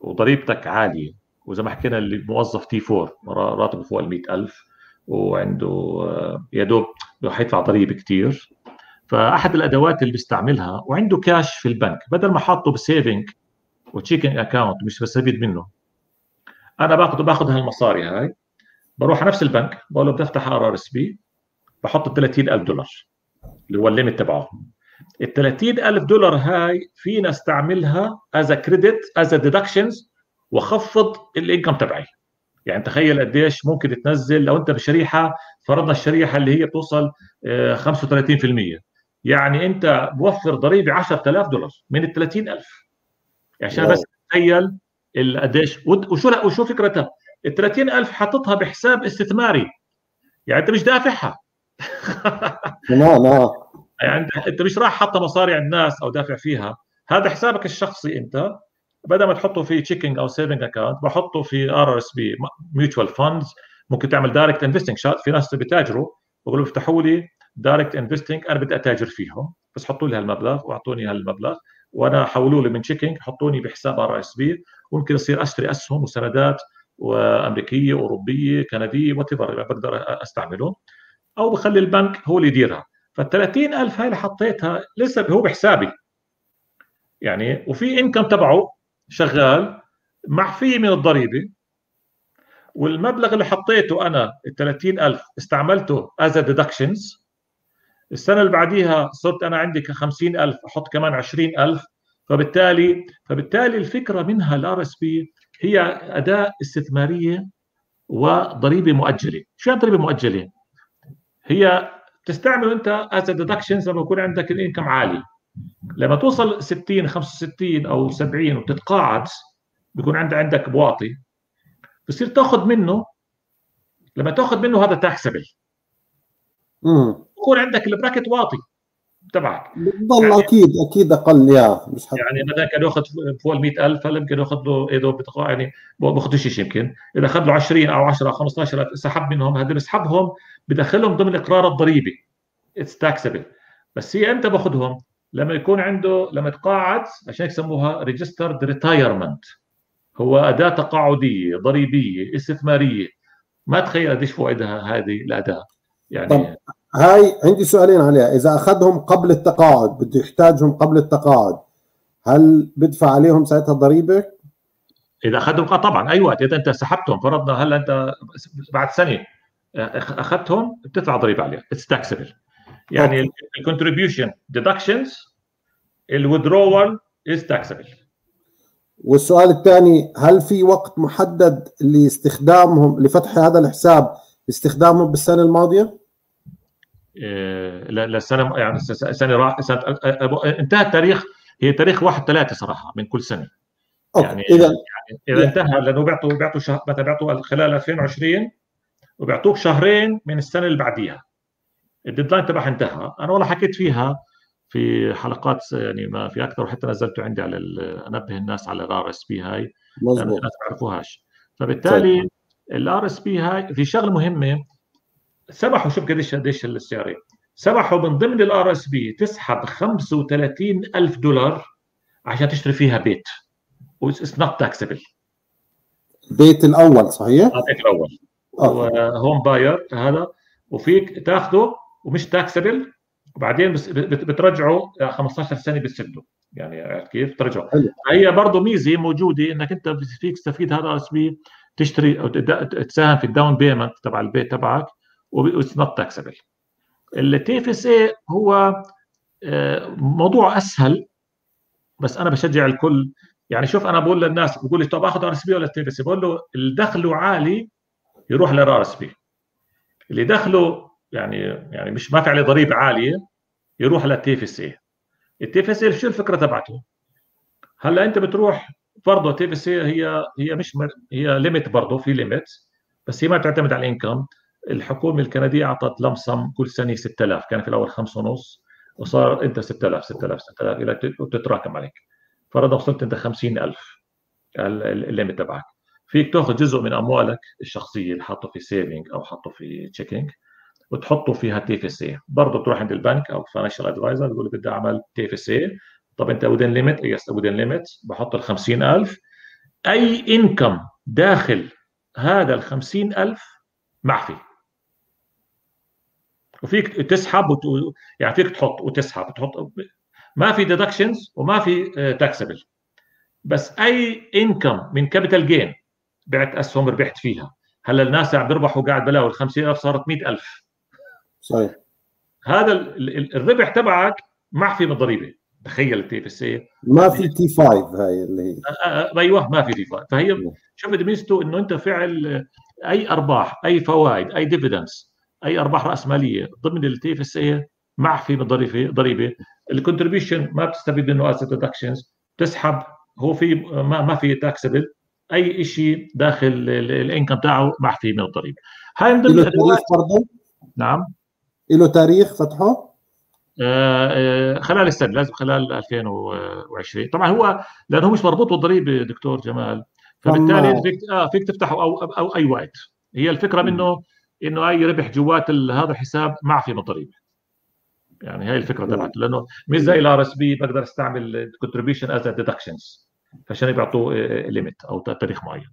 وضريبتك عاليه، وزي ما حكينا اللي موظف T4 راتبه فوق ال$100,000 وعنده يا دوب راح يدفع ضريبه كثير، فاحد الادوات اللي بيستعملها وعنده كاش في البنك، بدل ما حاطه بسيفنج وتشيكنج اكاونت مش بستفيد منه، انا باخذ هالمصاري هاي، بروح على نفس البنك بقول له بدي افتح RRSP، بحط $30,000 اللي هو الليمت تبعه. ال $30,000 هاي فينا استعملها از كريدت از ديدكشنز واخفض الانكم تبعي. يعني تخيل قديش ممكن تنزل لو انت بشريحه، فرضنا الشريحه اللي هي بتوصل 35%، يعني انت موفر ضريبه $10,000 من ال $30,000 عشان واو. بس تخيل قديش. وشو فكرتها؟ ال $30,000 حاططها بحساب استثماري، يعني انت مش دافعها. لا يعني انت مش راح حاطه مصاري عند الناس او دافع فيها، هذا حسابك الشخصي انت، بدل ما تحطه في تشيكنج او سيفنج اكاونت بحطه في RRSP ميوتشوال فاندز. ممكن تعمل دايركت انفستنج، في ناس بتاجروا بقول لهم افتحوا لي دايركت انفستنج، انا بدي اتاجر فيهم بس حطوا لي هالمبلغ واعطوني هالمبلغ، وانا حولوا لي من تشيكنج حطوني بحساب RRSP، وممكن يصير اشتري اسهم وسندات وامريكيه اوروبيه كنديه وات ايفر بقدر استعمله، او بخلي البنك هو اللي يديرها. فال $30,000 هاي اللي حطيتها لسه هو بحسابي يعني، وفي انكم تبعه شغال معفيه من الضريبه، والمبلغ اللي حطيته انا ال $30,000 استعملته از ديدكشنز. السنه اللي بعديها صرت انا عندي 50,000، احط كمان 20,000، فبالتالي الفكره منها الRRSP هي اداه استثماريه وضريبه مؤجله. شو يعني ضريبه مؤجله؟ هي تستعمله انت از ديدكشنز لما يكون عندك الانكم عالي، لما توصل 60 65 او 70 وبتتقاعد بيكون عندك بواطي، بصير تاخذ منه. لما تاخذ منه هذا تاكسبل، بكون عندك البراكت واطي تبعك، بضل يعني اكيد اقل، مش حق. يعني مثلا كان ياخذ فوق ال $100,000، هلا يمكن ياخذ له يعني باخذش شيء، يمكن اذا اخذ له 20 او 10 او 15 سحب منهم، هذا بسحبهم بدخلهم ضمن اقرار الضريبه، اتس تاكسبل. بس هي امتى باخذهم؟ لما يكون عنده، لما يتقاعد، عشان هيك سموها ريجسترد ريتايرمنت. هو اداه تقاعديه ضريبيه استثماريه، ما تخيل قديش فوائدها هذه الاداه يعني. طب هاي عندي سؤالين عليها. اذا اخذهم قبل التقاعد، بده يحتاجهم قبل التقاعد، هل بدفع عليهم ساعتها ضريبه؟ اذا اخذهم طبعا اي وقت، اذا انت سحبتهم فرضنا هلا انت بعد سنه اخذتهم بتدفع ضريبه عليها، اتس تاكسبل. يعني الكونتريبيوشن ديدكشنز، الويدرول از تاكسبل. والسؤال الثاني، هل في وقت محدد لاستخدامهم لفتح هذا الحساب، استخدامهم بالسنه الماضيه؟ لا، السنه يعني سنة انتهى التاريخ، هي تاريخ 1/3 صراحه من كل سنه. يعني اذا انتهى، لانه بيعطوا مثلا بيعطوا خلال 2020 وبيعطوك شهرين من السنه اللي بعديها، الديدلاين تبعها انتهى. انا والله حكيت فيها في حلقات يعني، ما في اكثر، وحتى نزلته عندي على انبه الناس على الRRSP هاي، لانه الناس ما بيعرفوهاش. فبالتالي الRRSP هاي في شغله مهمه، سمحوا، شوف قديش السيارة، سمحوا من ضمن الRRSP تسحب $35,000 عشان تشتري فيها بيت، اتس نوت تاكسبل. بيت الاول صحيح؟ بيت الاول هوم باير هذا، وفيك تاخذه ومش تاكسبل، وبعدين بترجعه 15 سنه بتسده، يعني كيف ترجعه. هي برضه ميزه موجوده انك انت فيك تستفيد هذا اس بي، تشتري او تساهم في الداون بيمنت تبع البيت تبعك واتس نوت تاكسبل. التي اف اس اي هو موضوع اسهل، بس انا بشجع الكل. يعني شوف انا بقول للناس، بقول لي طب اخذ ار اس بي ولا تي اف اس اي؟ بقول له اللي دخله عالي يروح للار اس بي، اللي دخله يعني مش ما في عليه ضريبه عاليه يروح للتي اف اس اي. التي اف اس اي شو الفكره تبعته؟ هلا انت بتروح برضه التي اف اس اي هي مش هي ليميت، برضه في ليميت، بس هي ما بتعتمد على الانكم. الحكومه الكنديه اعطت لمسم كل سنه 6000، كان في الاول 5.5 وصار انت 6000 الى بتتراكم عليك. فرضا وصلت انت 50000 الليمت تبعك، فيك تاخذ جزء من اموالك الشخصيه اللي حاطه في سيفنج او حاطه في تشيكينج وتحطه فيها تي اف اس اي. برضه بتروح عند البنك او فاينانشال ادفايزر بتقول له بدي اعمل تي اف اس اي، طب انت ودين ليميت؟ يس ودين ليميت، بحط ال 50000، اي انكم داخل هذا ال 50000 معفي. وفيك تسحب يعني فيك تحط وتسحب، تحط، ما في ديدكشنز وما في تاكسبل، بس اي انكم من كابيتال جين، بعت اسهم ربحت فيها. هلا الناس عم بيربحوا قاعد بلاوي، ال 50000 صارت 100000 صحيح. هذا الربح تبعك معفي من الضريبه. تخيل التي اف اس اي ما في تي 5، هاي اللي هي ايوه ما في تي 5. فهي شوف ميزته انه انت فعل اي ارباح، اي فوائد، اي ديفيدنس، اي ارباح راس ماليه ضمن التي اف اس اي معفي من ضريبه. الكونتريبيوشن ما بتستفيد منه از ديدكشنز، بتسحب، هو في ما في تاكسبل، اي شيء داخل الانكم تاعه معفي من الضريبه. هاي من ضمن الادوات. نعم له تاريخ فتحه؟ خلال السنه، لازم خلال 2020 طبعا، هو لانه مش مربوط بالضريبه دكتور جمال، فبالتالي فيك تفتحه او اي وقت. هي الفكره منه انه اي ربح جوات هذا الحساب معفي من الضريبه، يعني هاي الفكره تبعته. لانه مش زي الار اس بي بقدر استعمل كونتريبيوشن از ديدكشنز، عشان بيعطوه ليميت او تاريخ معين.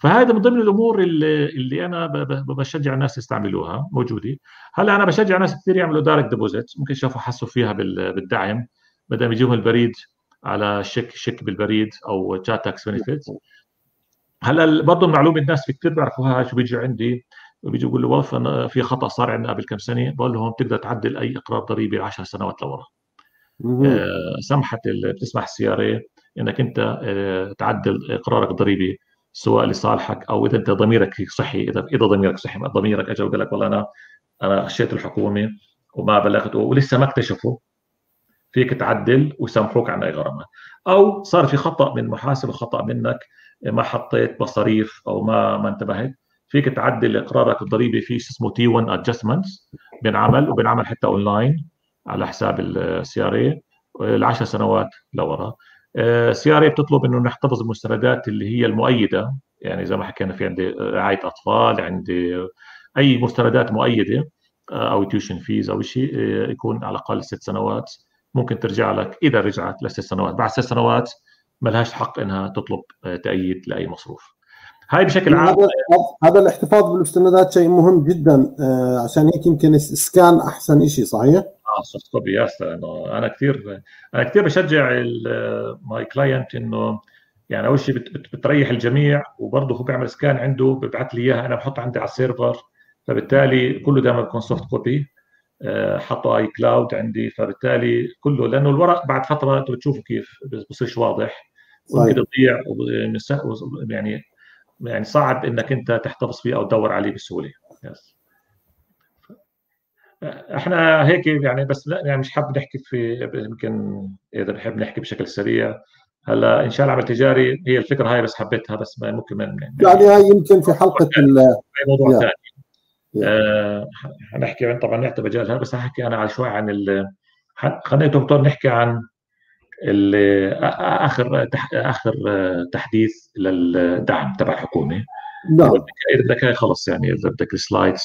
فهذا من ضمن الامور اللي انا بشجع الناس يستعملوها، موجوده. هلا انا بشجع ناس كثير يعملوا دايركت ديبوزيت، ممكن شافوا حسوا فيها بالدعم، بدل ما يجيهم البريد على شيك بالبريد او تشات تاكس بنفيت. هلا برضه معلومه الناس في كثير بيعرفوها، شو بيجوا عندي وبيجوا بيقولوا والله في خطا صار عندنا قبل كم سنه، بقول لهم بتقدر تعدل اي اقرار ضريبي 10 سنوات لورا. سمحت بتسمح السياره انك انت تعدل اقرارك الضريبي سواء لصالحك او اذا انت ضميرك صحي. اذا ضميرك صحي، ما ضميرك اجى وقال لك والله انا غشيت الحكومه وما بلغت ولسه ما اكتشفوا، فيك تعدل ويسامحوك عن اي غرامه. او صار في خطا من محاسب وخطا منك، ما حطيت مصاريف او ما انتبهت، فيك تعدل اقرارك الضريبي في شيء اسمه T1 Adjustment، بنعمل حتى اونلاين على حساب CRA ل10 سنوات لورا. CRA بتطلب انه نحتفظ بالمستندات اللي هي المؤيده، يعني زي ما حكينا في عندي رعايه اطفال، عندي اي مستندات مؤيده او تيوشن فيز او شيء، يكون على الاقل 6 سنوات، ممكن ترجع لك اذا رجعت ل6 سنوات، بعد 6 سنوات ما لهاش حق انها تطلب تأييد لاي مصروف. هاي بشكل عام هذا الاحتفاظ بالمستندات شيء مهم جدا، عشان هيك يمكن السكان احسن شيء صحيح؟ سوفت كوبي. يا انا كثير بشجع ماي كلاينت انه يعني اول شيء بتريح الجميع، وبرضه هو بيعمل سكان عنده، ببعث لي اياها، انا بحطها عندي على السيرفر، فبالتالي كله دائما بيكون سوفت كوبي، حطه اي كلاود عندي، فبالتالي كله، لانه الورق بعد فتره انتم بتشوفوا كيف بصيرش واضح وممكن تضيع، يعني صعب انك انت تحتفظ فيه او تدور عليه بسهوله. احنا هيك يعني، بس لا يعني مش حاب نحكي في، يمكن اذا بنحب نحكي بشكل سريع هلا ان شاء الله. العمل التجاري هي الفكره هاي، بس حبيتها، بس ما ممكن ما يعني هاي يمكن في حلقه الموضوع الثاني هنحكي عن، طبعا نعطي مجال هذا، بس هحكي انا على شوي عن خلينا دكتور نحكي عن اخر تحديث للدعم تبع الحكومه. نعم اذا بدك هاي خلص، يعني اذا بدك السلايدز.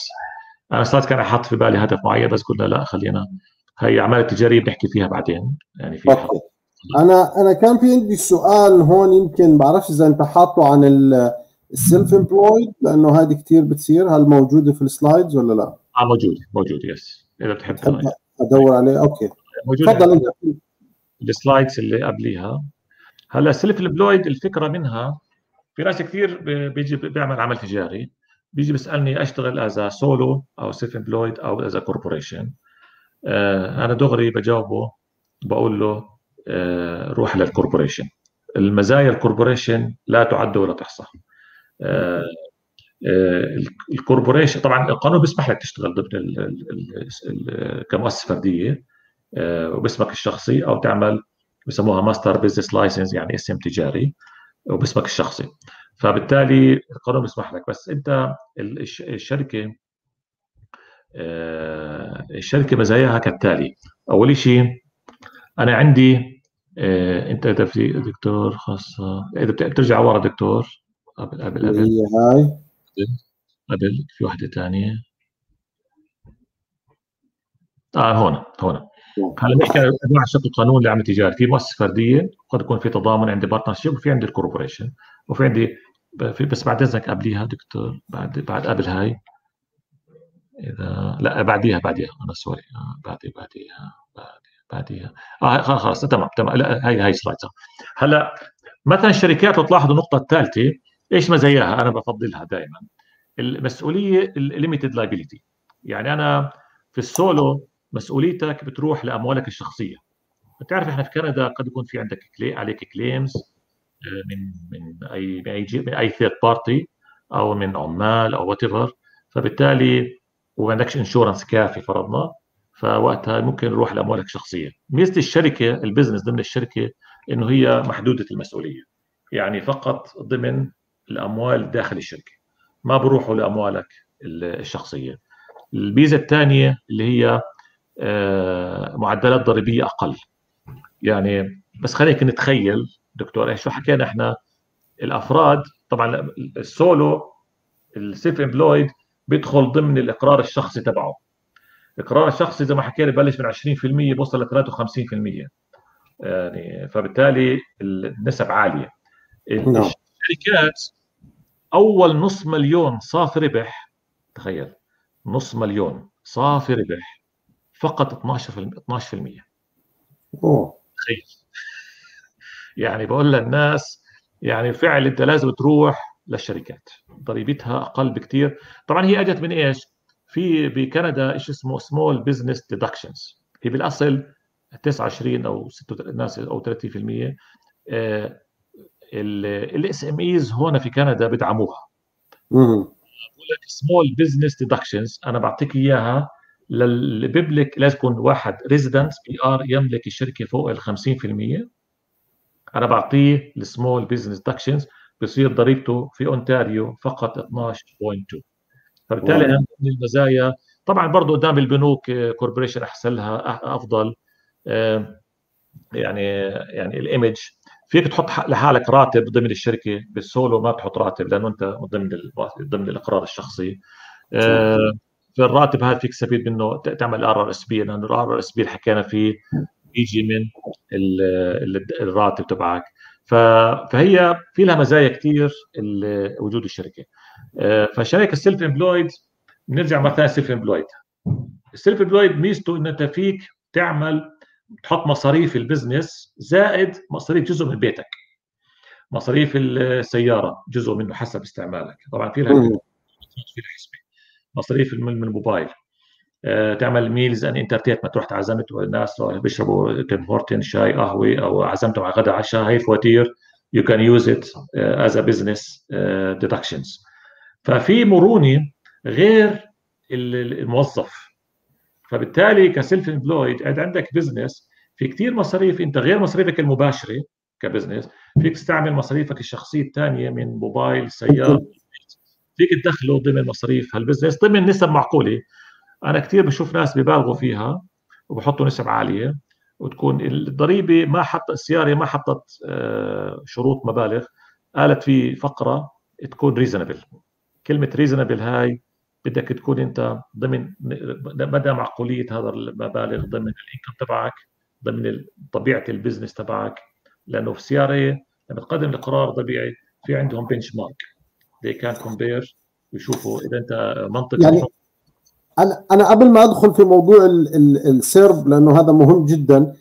انا صراحه كان احط في بالي هدف معين، بس قلنا لا خلينا هي اعمال التجاريه بنحكي فيها بعدين، يعني في حق. انا كان في عندي سؤال هون، يمكن ما بعرفش اذا انت حاطه عن السيلف امبلويد لانه هذه كثير بتصير، هل موجوده في السلايدز ولا لا؟ موجوده يس، اذا بتحب ادور عليه. اوكي تفضل السلايدز اللي قبليها. هلا السيلف امبلويد الفكره منها، في ناس كثير بيجي بيعمل عمل تجاري، بيجي بيسالني اشتغل از سولو او سيلف امبلويد او از كوربوريشن. انا دغري بجاوبه بقول له روح للكوربوريشن، المزايا الكوربوريشن لا تعد ولا تحصى. الكوربوريشن طبعا القانون بيسمح لك تشتغل ضمن كمؤسسه فرديه وباسمك الشخصي، او تعمل بسموها ماستر بزنس لايسنس يعني اسم تجاري وباسمك الشخصي، فبالتالي القانون بيسمح لك. بس انت الشركه مزاياها كالتالي. اول شيء انا عندي انت اذا في دكتور خاصه، اذا بترجع ورا دكتور قبل هاي قبل في وحده ثانيه هون هلا بنحكي عن انواع شق القانون للعمل التجاري. في مؤسسه فرديه قد يكون في تضامن، عندي بارتنرشيب، وفي عندي الكوربوريشن، وفي عندي بس بعد اذنك قبليها دكتور، بعد قبل هاي اذا لا بعديها انا سوري بعديها خلاص تمام. لا هي سلايد. هلا مثلا الشركات بتلاحظوا النقطه الثالثه ايش مزاياها، انا بفضلها دائما المسؤوليه الليميتد لايبيليتي. يعني انا في السولو مسؤوليتك بتروح لاموالك الشخصيه. بتعرف احنا في كندا قد يكون في عندك عليك كليمز من اي ثيرد بارتي او من عمال او وات ايفر، فبالتالي وما عندكش انشورنس كافي فرضنا، فوقتها ممكن نروح لاموالك الشخصيه. ميزه الشركه البزنس ضمن الشركه انه هي محدوده المسؤوليه، يعني فقط ضمن الاموال داخل الشركه، ما بروحوا لاموالك الشخصيه. الميزه الثانيه اللي هي معدلات ضريبيه اقل. يعني بس خليك نتخيل دكتور ايش شو حكينا احنا الافراد، طبعا السولو السيلف امبلويد بيدخل ضمن الاقرار الشخصي تبعه. الاقرار الشخصي زي ما حكينا ببلش من 20% بوصل ل 53%، يعني فبالتالي النسب عاليه. الشركات اول نص مليون صافي ربح، تخيل نص مليون صافي ربح فقط 12%. اوه تخيل. يعني بقول للناس يعني فعلا انت لازم تروح للشركات، ضريبتها اقل بكثير. طبعا هي اجت من ايش؟ في بكندا شيء اسمه سمول بزنس ديدكشنز، هي بالاصل 29 او 36 او 30%. الاس ام ايز هون في كندا بدعموها. بقول لك سمول بزنس ديدكشنز، انا بعطيك اياها اللي بيملك، لازم يكون واحد ريزيدنت بي ار يملك الشركه فوق ال 50%، انا بعطيه السمول بزنس ديدكشنز، بصير ضريبته في اونتاريو فقط 12.2. فبالتالي من المزايا طبعا برضه قدام البنوك كوربوريشن احسن لها افضل، يعني الايمج فيك تحط لحالك راتب ضمن الشركه، بالسولو ما بتحط راتب لانه انت ضمن الاقرار الشخصي. في الراتب هذا فيك تستفيد منه، تعمل RRSP، لانه RRSP اللي حكينا فيه يجي من الراتب تبعك. فهي في لها مزايا كثير وجود الشركه. فشركه السيلف امبلويد بنرجع مره ثانيه، السيلف امبلويد ميزته ان انت فيك تعمل تحط مصاريف البزنس زائد مصاريف جزء من بيتك، مصاريف السياره جزء منه حسب استعمالك، طبعا في لها حسبه، مصاريف من الموبايل، تعمل ميلز ان انترتينمنت، تروح عزمت والناس بيشربوا كونفورتين شاي قهوه او عزمتهم على غدا عشاء، هي فواتير يو كان يوز ات از ا بزنس ديدكشنز. ففي مرونه غير الموظف، فبالتالي كسيلف امبلويد عندك بزنس في كثير مصاريف انت غير مصاريفك المباشره كبزنس، فيك تستعمل مصاريفك الشخصيه الثانيه من موبايل سياره، فيك تدخله ضمن مصاريف هالبزنس ضمن نسب معقوله. انا كثير بشوف ناس ببالغوا فيها وبحطوا نسب عاليه، وتكون الضريبه ما حط السياره ما حطت شروط مبالغ، قالت في فقره تكون ريزونبل. كلمه ريزونبل هاي بدك تكون انت ضمن مدى معقوليه هذا المبالغ ضمن الانكم تبعك، ضمن طبيعه البزنس تبعك، لانه في CRA لما تقدم الاقرار ضبيعي في عندهم بنش مارك they can compare ويشوفوا اذا انت منطقي يعني. انا قبل ما ادخل في موضوع السيرب لانه هذا مهم جدا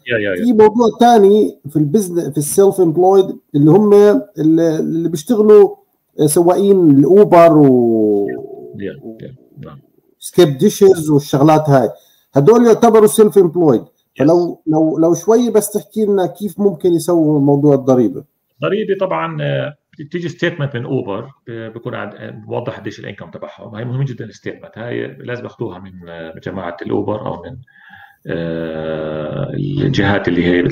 في موضوع ثاني في البزنس في السيلف امبلويد اللي هم اللي بيشتغلوا سواقين الاوبر و سكيب ديشز والشغلات هاي، هدول يعتبروا سيلف امبلويد. فلو لو لو شوي بس تحكي لنا كيف ممكن يسووا موضوع الضريبه. الضريبه طبعا بتيجي ستيتمنت من اوبر بكون بوضح قديش الانكم تبعهم، هي مهمه جدا الستيتمنت، هاي لازم ياخذوها من جماعه الاوبر او من الجهات اللي هي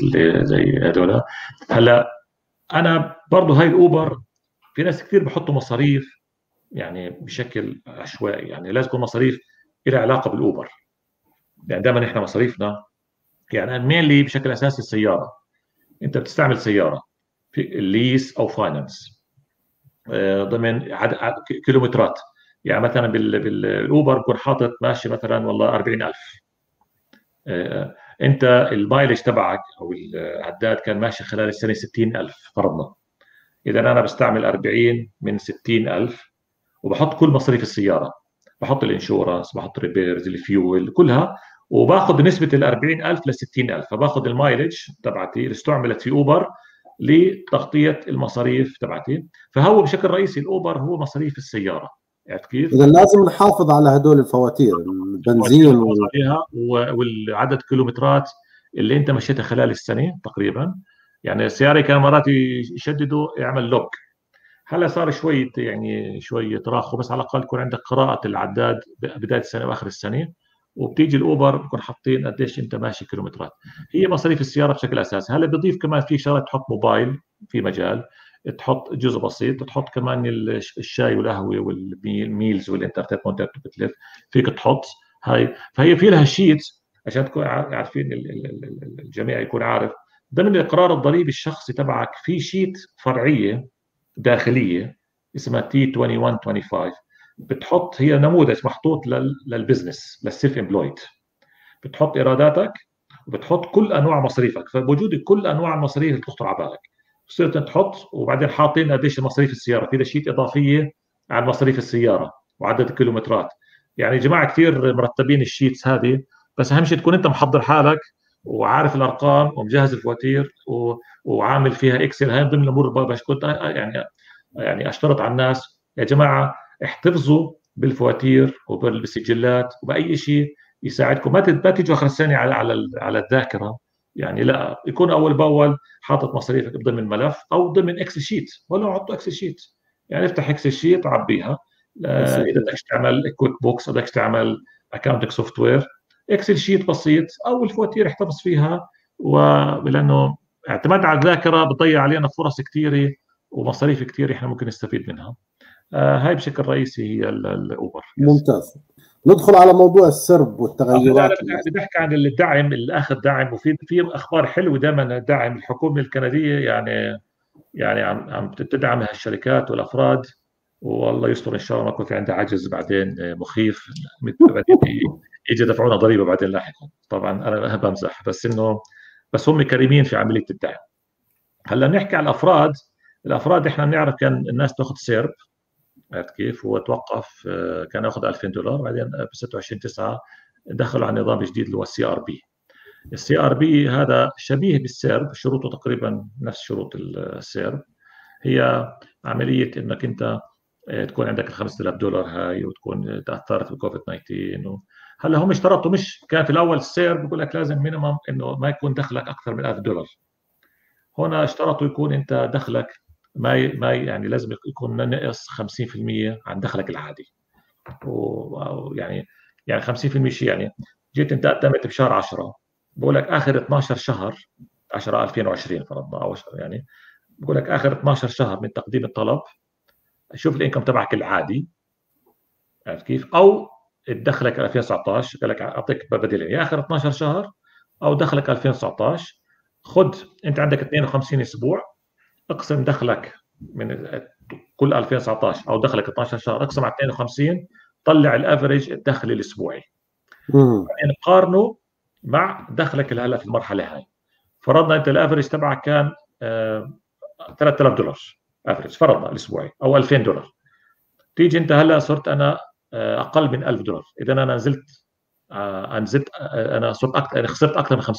زي هذول. هلا انا برضه هاي الاوبر في ناس كثير بحطوا مصاريف يعني بشكل عشوائي، يعني لازم تكون مصاريف لها علاقه بالاوبر. يعني دائما احنا مصاريفنا يعني مينلي بشكل اساسي السياره. انت بتستعمل سياره في ليس او فاينانس ضمن عدد كيلومترات، يعني مثلا بالاوبر بكون حاطط ماشي مثلا والله 40,000، انت المايلج تبعك او العداد كان ماشي خلال السنه 60,000 فرضنا. اذا انا بستعمل 40 من 60,000 وبحط كل مصاريف السياره، بحط الانشورانس، بحط ريبيرز، الفيول، كلها، وباخذ نسبه ال 40,000 ل 60,000، فباخذ المايلج تبعتي اللي استعملت في اوبر لتغطيه المصاريف تبعتي. فهو بشكل رئيسي الاوبر هو مصاريف السياره، عرفت كيف؟ اذا لازم نحافظ على هدول الفواتير، البنزين والعدد كيلومترات اللي انت مشيتها خلال السنه تقريبا. يعني السياره كان مرات يشددوا يعمل لوك، هلا صار شويه يعني شويه تراخوا، بس على الاقل يكون عندك قراءه العداد بدايه السنه واخر السنه، وبتيجي الاوبر بكون حاطين قديش انت ماشي كيلومترات. هي مصاريف السياره بشكل اساسي. هلا بضيف كمان في شغلات، تحط موبايل، في مجال تحط جزء بسيط، تحط كمان الشاي والقهوه والميلز والانترنت وانت بتلف فيك تحط هاي. فهي في لها شيت عشان تكون عارفين الجميع يكون عارف. ضمن الاقرار الضريبي الشخصي تبعك في شيت فرعيه داخليه اسمها T2125، بتحط هي نموذج محطوط للبزنس للسيلف امبلويد، بتحط ايراداتك وبتحط كل انواع مصاريفك، فبوجود كل انواع المصاريف اللي بتخطر على بالك بتصير تحط، وبعدين حاطين قديش مصاريف السياره، في شيت اضافيه عن مصاريف السياره وعدد الكيلومترات. يعني جماعه كثير مرتبين الشيتس هذه، بس اهم شيء تكون انت محضر حالك وعارف الارقام ومجهز الفواتير وعامل فيها اكسل. هاي ضمن الامور باش كنت يعني اشترط على الناس يا جماعه احتفظوا بالفواتير وبالسجلات وباي شيء يساعدكم، ما تيجوا اخر السنه على الذاكره، يعني لا يكون اول باول حاطط مصاريفك ضمن ملف او ضمن اكسل شيت، ولا حطوا اكسل شيت، يعني افتح اكسل شيت عبيها. اذا بدك تعمل كويك بوكس، بدك تعمل اكونتنج سوفت وير، اكسل شيت بسيط او الفواتير احتفظ فيها، ولانه اعتماد على الذاكره بضيع علينا فرص كثيره ومصاريف كثيره احنا ممكن نستفيد منها. هاي بشكل رئيسي هي الاوبر. ممتاز. ندخل على موضوع السرب والتغيرات. انا بدي احكي عن الدعم اللي اخذ دعم، وفي اخبار حلوه دائما دعم الحكومه الكنديه، يعني عم تدعم هالشركات والافراد، والله يستر ان شاء الله ما يكون في عندها عجز بعدين مخيف، بعدين يجي يدفعونا ضريبه بعدين لاحقا. طبعا انا بمزح، بس هم كريمين في عمليه الدعم. هلا نحكي على الافراد احنا بنعرف كان الناس تاخذ سيرب، عرفت كيف؟ هو توقف، كان ياخذ 2000 دولار، بعدين ب 26/9 دخلوا على نظام جديد اللي هو CRB. الCRB هذا شبيه بالسيرب، شروطه تقريبا نفس شروط السيرب، هي عمليه انك انت تكون عندك ال 5000 دولار هاي وتكون تاثرت بكوفيد 19. هلا هم اشترطوا، مش كان في الاول السيرب بيقول لك لازم مينيمم انه ما يكون دخلك اكثر من 1000 دولار، هنا اشترطوا يكون انت دخلك ما يعني لازم يكون ناقص 50% عن دخلك العادي، ويعني 50% شيء. يعني جيت انت قدمت بشهر 10، بقول لك اخر 12 شهر 10 2020 فرضنا، او يعني بقول لك اخر 12 شهر من تقديم الطلب شوف الانكم تبعك العادي، عرفت كيف؟ او دخلك 2019، قال لك اعطيك بديلين، يا اخر 12 شهر او دخلك 2019. خذ انت عندك 52 اسبوع، اقسم دخلك من كل 2019 او دخلك 12 شهر، اقسم على 52، طلع الافرج الدخل الاسبوعي. يعني قارنه مع دخلك هلا في المرحله هاي. فرضنا انت الافرج تبعك كان 3000 دولار افرج فرضنا الاسبوعي او 2000 دولار. تيجي انت هلا صرت انا اقل من $1000، اذا انا نزلت انا صرت اكثر، خسرت اكثر من 50%.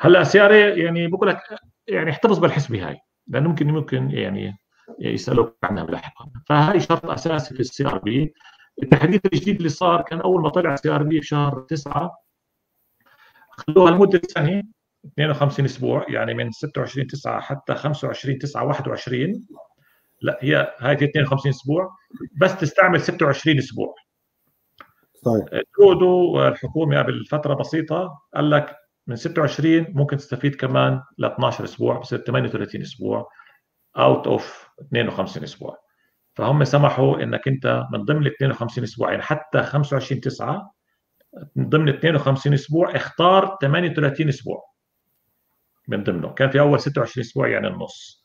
هلا CRA يعني بقول لك يعني احتفظ بالحسبه هاي، لانه ممكن يعني يسالوك عنها لاحقا. فهي شرط اساسي في CRB. التحديث الجديد اللي صار كان اول ما طلع CRB بشهر 9 خلوها لمده سنه 52 اسبوع، يعني من 26/9 حتى 25/9/21. لا هي هاي 52 اسبوع بس تستعمل 26 اسبوع. طيب ترودو الحكومه قبل فتره بسيطه قال لك من 26 ممكن تستفيد كمان ل 12 اسبوع، بصير 38 اسبوع اوت اوف 52 اسبوع. فهم سمحوا انك انت من ضمن ال 52 اسبوع، يعني حتى 25/9 من ضمن 52 اسبوع اختار 38 اسبوع من ضمنه. كان في اول 26 اسبوع يعني النص.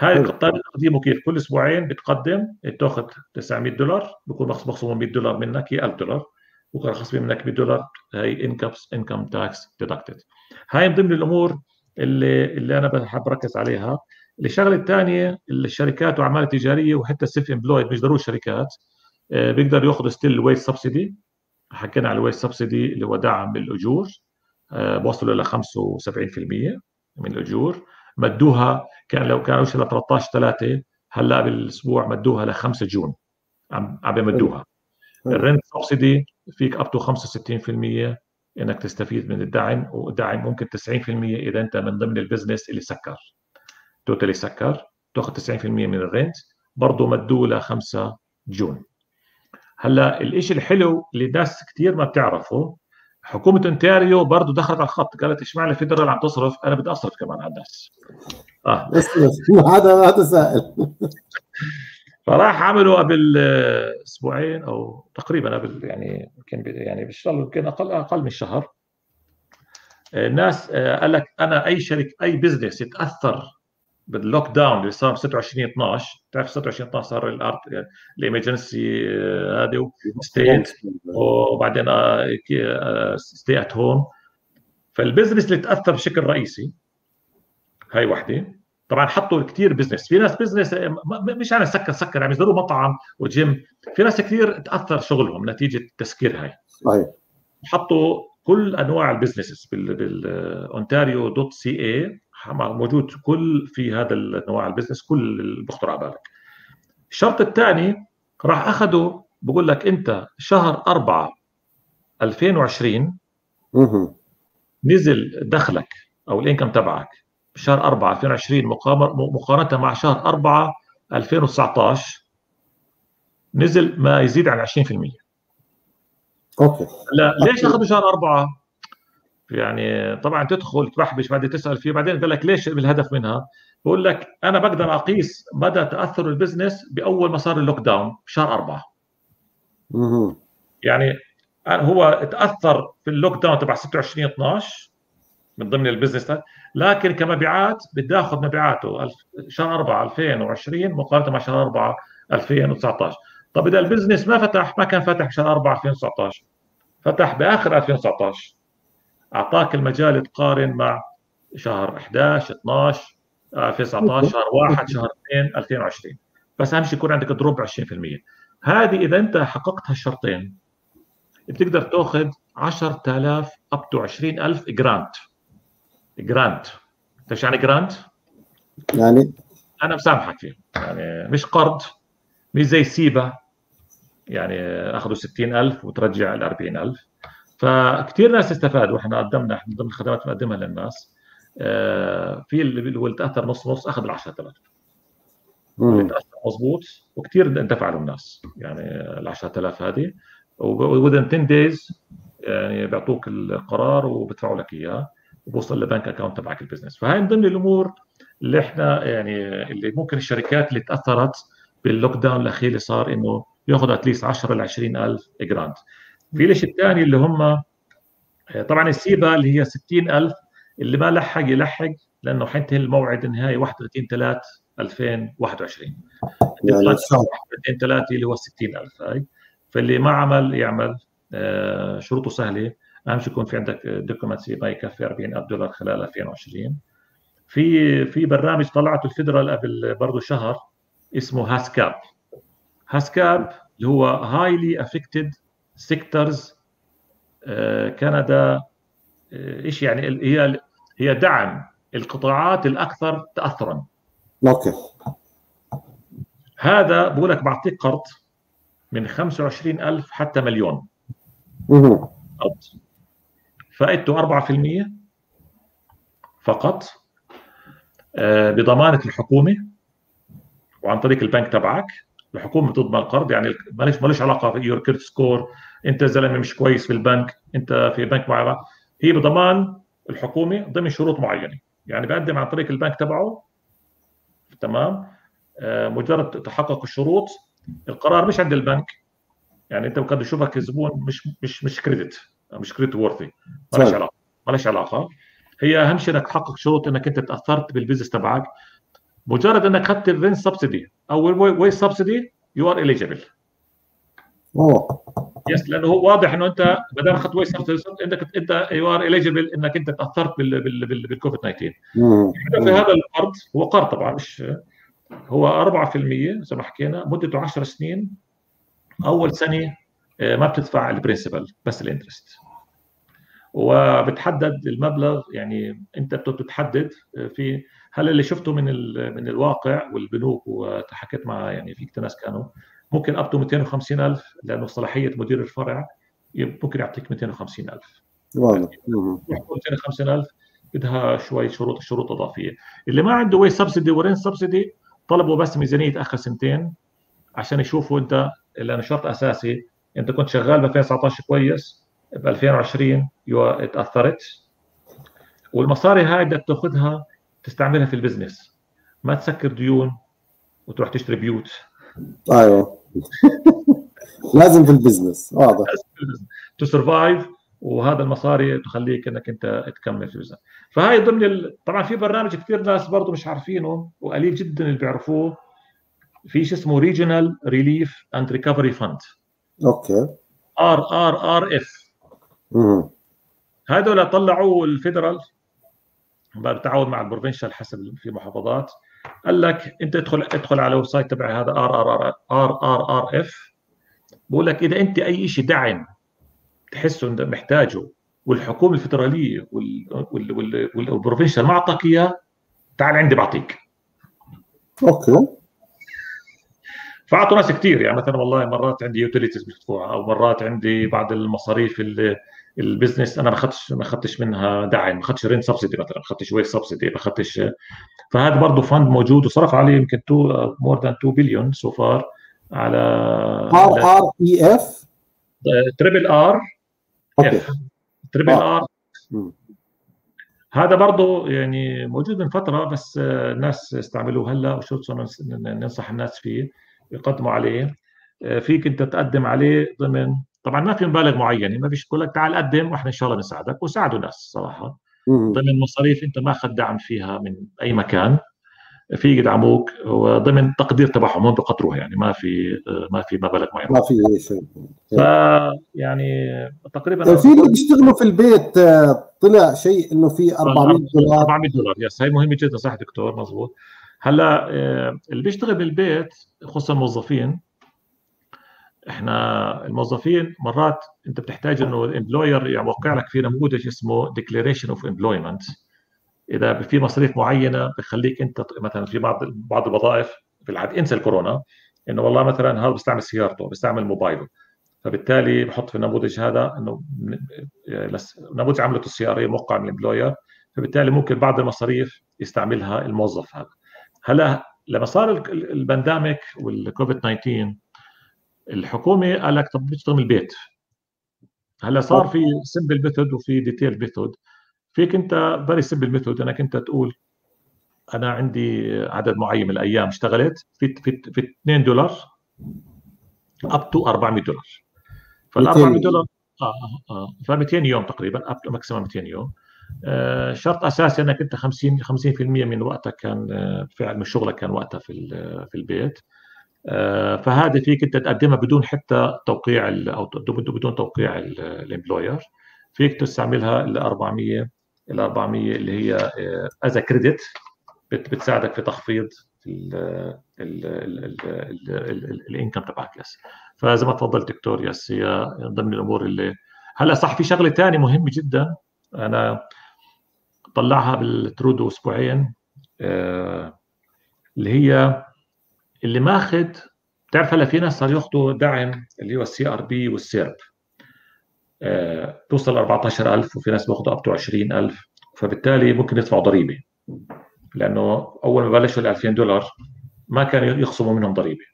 هاي تقديمه كيف؟ كل اسبوعين بتقدم، بتاخذ $900، بكون مخصوم $100 منك، هي $1000، بكره خصم منك $100. هي انكم تاكس ديدكتد. هاي من ضمن الامور اللي انا بحب ركز عليها. الشغله الثانيه، الشركات واعمال التجاريه وحتى السيلف امبلويد مش ضروري شركات، بيقدر ياخذ ستيل ويست سبسيدي. حكينا على الويست سبسيدي اللي هو دعم بالاجور، وصلوا ل 75% من الاجور. مدوها، كان لو كانوا وصلوا ل 13/3 هلا بالاسبوع مدوها ل 5 جون، عم بمدوها. الرنت سبسيدي فيك اب تو 65% انك تستفيد من الدعم، والدعم ممكن 90% اذا انت من ضمن البزنس اللي سكر توتالي، سكر تاخذ 90% من الرنت. برضه مدوه ل 5 جون. هلا الشيء الحلو اللي ناس كثير ما بتعرفه، حكومه اونتاريو برضه دخلت على الخط، قالت اشمعنى الفيدرال عم تصرف، انا بدي اصرف كمان على الناس. هذا سائل. فراح عملوا قبل اسبوعين او تقريبا قبل يعني يمكن بيشتغلوا يمكن اقل من شهر. الناس قال لك انا اي شركه اي بزنس يتاثر باللوك داون اللي صار 26/12، بتعرف 26/12 صار الارت الامرجنسي هذا ستيت، وبعدين ستي ات هوم. فالبزنس اللي تاثر بشكل رئيسي هاي وحده. طبعا حطوا كثير بزنس، في ناس بزنس مش عم سكر عم يصدروا مطعم وجيم، في ناس كثير تاثر شغلهم نتيجه التسكير هاي. صحيح. حطوا كل انواع البزنسز بالأونتاريو .ca موجود كل في هذا النوع البزنس، كل اللي بخطر على بالك. الشرط الثاني راح اخذوا، بقول لك انت شهر 4/2020 نزل دخلك او الانكم تبعك بشهر 4/2020 مقارنه مع شهر 4/2019 نزل ما يزيد عن 20%. اوكي. لا ليش اخذوا شهر 4؟ يعني طبعا تدخل تبحبش بعدين تسال فيه، بعدين بقول لك ليش الهدف منها؟ بقول لك انا بقدر اقيس مدى تاثر البزنس باول ما صار اللوك داون بشهر 4. يعني هو تاثر في اللوك داون تبع 26/12 من ضمن البزنس، لكن كمبيعات بدي اخذ مبيعاته شهر 4/2020 مقارنه مع شهر 4/2019. طب اذا البزنس ما كان فاتح بشهر 4/2019، فتح باخر 2019، اعطاك المجال تقارن مع شهر 11 12 2019 شهر 1 شهر 2 2020. بس اهم شيء يكون عندك دروب 20%. هذه اذا انت حققت هالشرطين بتقدر تاخذ 10,000 اب تو 20,000 جرانت. جرانت انت ايش يعني جرانت؟ يعني انا مسامحك فيه، يعني مش قرض، مش زي سيبا يعني اخذوا 60,000 وترجع ال 40,000. فكثير ناس استفادوا، واحنا قدمنا من ضمن الخدمات اللي بنقدمها للناس. في اللي تاثر نص نص اخذ ال 10,000، اللي تاثر مضبوط، وكثير اندفع له الناس يعني ال 10,000 هذه. وذن 10 دايز يعني بيعطوك القرار وبدفعوا لك اياه، وبوصل لبنك اكونت تبعك البزنس. فهي من ضمن الامور اللي احنا يعني اللي ممكن الشركات اللي تاثرت باللوك داون الاخير اللي صار انه ياخذ اتليست 10 ل 20,000 جراند. في الشيء الثاني اللي هم طبعا السيبا اللي هي 60,000، اللي ما لحق يلحق لانه حينتهي الموعد النهائي 31/3/2021. يعني 31/3 اللي هو 60,000 هاي. فاللي ما عمل يعمل، شروطه سهله، اهم شيء يكون في عندك دوكيومنتس ما يكفي $40,000 خلال 2020. في برنامج طلعته الفيدرال قبل برضه شهر اسمه هاسكاب. هاسكاب اللي هو هايلي افكتد سيكتورز كندا. ايش يعني؟ هي دعم القطاعات الاكثر تاثرا. اوكي. هذا بقول لك بعطيك قرض من 25,000 حتى مليون. قرض فائدته 4% فقط بضمانه الحكومه وعن طريق البنك تبعك. الحكومه بتضمن القرض، يعني مالوش علاقه في يور كريدت سكور، انت زلمه مش كويس في البنك، انت في بنك معين، هي بضمان الحكومه ضمن شروط معينه. يعني بقدم عن طريق البنك تبعه، تمام؟ مجرد تحقق الشروط، القرار مش عند البنك. يعني انت بده يشوفك زبون مش كريدت، مش كريدت وورثي، مالش علاقه، مالش علاقه. هي اهم شيء انك تحقق شروط، انك انت تاثرت بالبزنس تبعك. مجرد انك اخذت الرين سبسيدي او الوي سبسيدي، يو ار اليجبل. اوه يس، لانه هو واضح انه انت ما دام اخذت وي سبسيدي انت يو ار اليجبل، انك انت تاثرت بالكوفيد 19. في هذا القرض، هو قرض طبعا، مش هو 4% زي ما حكينا، مدته 10 سنين. اول سنه ما بتدفع البرنسبل بس الانترست، وبتحدد المبلغ. يعني انت بتتحدد في هلا اللي شفته من الواقع والبنوك، وحكيت مع يعني في كثير ناس كانوا ممكن اب تو 250,000، لانه صلاحيه مدير الفرع ممكن يعطيك 250,000. واضح. 250,000 بدها شوي شروط اضافيه. اللي ما عنده وي سبسيدي ورين سبسيدي طلبوا بس ميزانيه اخر سنتين عشان يشوفوا انت، لانه شرط اساسي انت كنت شغال ب 2019 كويس، ب 2020 تاثرت، والمصاري هاي بدك تاخذها تستعملها في البزنس، ما تسكر ديون وتروح تشتري بيوت. ايوه لازم في البزنس، واضح، تو سرفايف، وهذا المصاري تخليك انك انت تكمل في البزنس. فهي ضمن طبعا في برنامج كثير ناس برضه مش عارفينه وقليل جدا اللي بيعرفوه، في شيء اسمه ريجنال ريليف اند ريكفري فند. اوكي. RRRF. هذول طلعوا الفيدرال بالتعاون مع البروفنشال حسب في محافظات، قال لك انت ادخل على الويب سايت تبعي هذا RRRF، بقول لك اذا انت اي شيء دعم تحسه انت محتاجه والحكومه الفيدراليه والبروفنشال ما اعطاك اياه، تعال عندي بعطيك. اوكي. فاعطوا ناس كثير، يعني مثلا والله مرات عندي يوتيليتيز مدفوعه، او مرات عندي بعض المصاريف البزنس انا ما اخذتش منها دعم، ما اخذتش رين سبسيدي مثلا، ما اخذتش ويست سبسيدي، ما اخذتش. فهذا برضه فند موجود وصرف عليه يمكن مور ذان 2 بليون سو فار على RREF تريبل ار. هذا برضه يعني موجود من فتره، بس الناس استعملوه هلا، وشو ننصح الناس فيه يقدموا عليه. فيك انت تقدم عليه ضمن، طبعا ما في مبالغ معينه، ما فيش بقول لك تعال قدم واحنا ان شاء الله بنساعدك، وساعدوا ناس صراحه ضمن مصاريف انت ما اخذت دعم فيها من اي مكان، في يدعموك وضمن التقدير تبعهم هم بقدروه، يعني ما في مبالغ معينه، ما في شيء. ف يعني تقريبا في اللي بيشتغلوا في البيت، طلع شيء انه في $400. $400 يس، هي مهمه جدا، صح دكتور، مظبوط. هلا اللي بيشتغل بالبيت خصوصا الموظفين، احنا الموظفين مرات انت بتحتاج انه الامبلوير يوقع لك في نموذج اسمه ديكلاريشن اوف امبلويمنت. اذا في مصاريف معينه بخليك انت، مثلا في بعض الوظائف في العاده، انسى الكورونا، انه والله مثلا هذا بيستعمل سيارته، بيستعمل موبايله، فبالتالي بحط في النموذج هذا انه نموذج عملته السيارة موقع من الامبلوير، فبالتالي ممكن بعض المصاريف يستعملها الموظف هذا. هلا لما صار البانديميك والكوفيد 19، الحكومه قال لك طب بتشتغل من البيت. هلا صار في سمبل ميثود وفي ديتيل ميثود. فيك انت فيري سمبل ميثود، انك انت تقول انا عندي عدد معين من الايام اشتغلت في $2 اب تو $400. فال $400 ف 200 يوم تقريبا، اب تو ماكسيموم 200 يوم. شرط اساسي انك انت 50% من وقتك كان من شغلك كان وقتها في البيت. فهذا فيك انت تقدمها بدون حتى توقيع او بدون توقيع الامبلوير. فيك تستعملها ال 400 اللي هي از كريدت، بتساعدك في تخفيض الانكم تبعك. يس فزي ما تفضلت دكتور، يس هي ضمن الامور اللي هلا صح. في شغله ثانيه مهمه جدا انا طلعها بالترودو اسبوعين، اللي هي اللي ماخذ، بتعرف هلا في ناس صار ياخذوا دعم اللي هو السي ار بي والسيرب، بتوصل ل 14000 وفي ناس بياخذوا اب تو 20000، فبالتالي ممكن يدفعوا ضريبه، لانه اول ما بلشوا ال 2000 دولار ما كانوا يخصموا منهم ضريبه،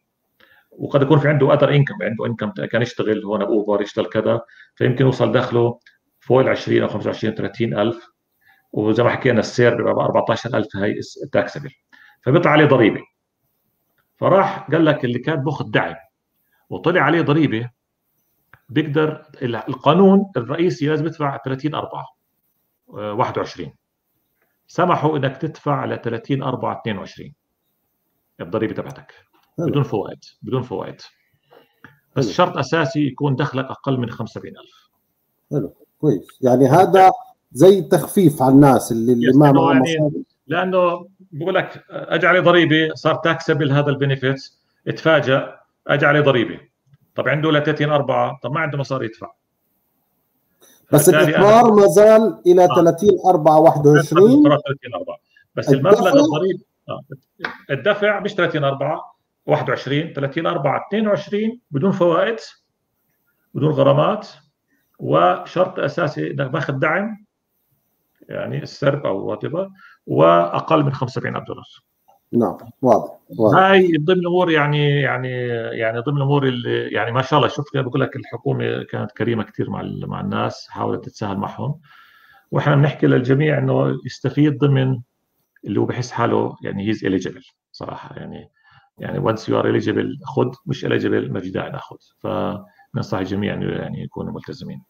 وقد يكون في عنده اذر انكم، عنده انكم كان يشتغل هون باوبر، يشتغل كذا، فيمكن يوصل دخله فوق ال 20 او 25 30000، وزي ما حكينا السير بيبقى 14000 هي تاكسبل، فبيطلع عليه ضريبه. فراح قال لك اللي كان باخذ دعم وطلع عليه ضريبه بيقدر، القانون الرئيسي لازم يدفع 30/4/21، سمحوا انك تدفع ل 30/4/22 الضريبه تبعتك بدون فوائد، بدون فوائد، بس شرط اساسي يكون دخلك اقل من 75000. حلو كويس، يعني هذا زي تخفيف على الناس اللي ما معهم مصاري، لانه بقول لك اجى عليه ضريبه صار تاكسبل هذا البنفيت، اتفاجأ اجى عليه ضريبه، طب عنده ل 30/4، طب ما عنده مصاري يدفع، بس الاقرار ما زال الى 30/4/21 بس المبلغ الضريبي الدفع مش 30/4/21، 30/4/22 بدون فوائد بدون غرامات، وشرط اساسي انك باخذ دعم يعني السرب او وات ايفر واقل من 75,000 دولار. نعم واضح واضح. هاي ضمن الامور يعني ضمن الامور اللي يعني ما شاء الله. شوف بقول لك الحكومه كانت كريمه كثير مع الناس، حاولت تتساهل معهم، واحنا بنحكي للجميع انه يستفيد ضمن اللي هو بحس حاله يعني هيز اليجبل صراحه، يعني وانس يو ار اليجبل خذ، مش اليجبل ما في داعي ناخذ. فننصح الجميع انه يعني يكونوا ملتزمين.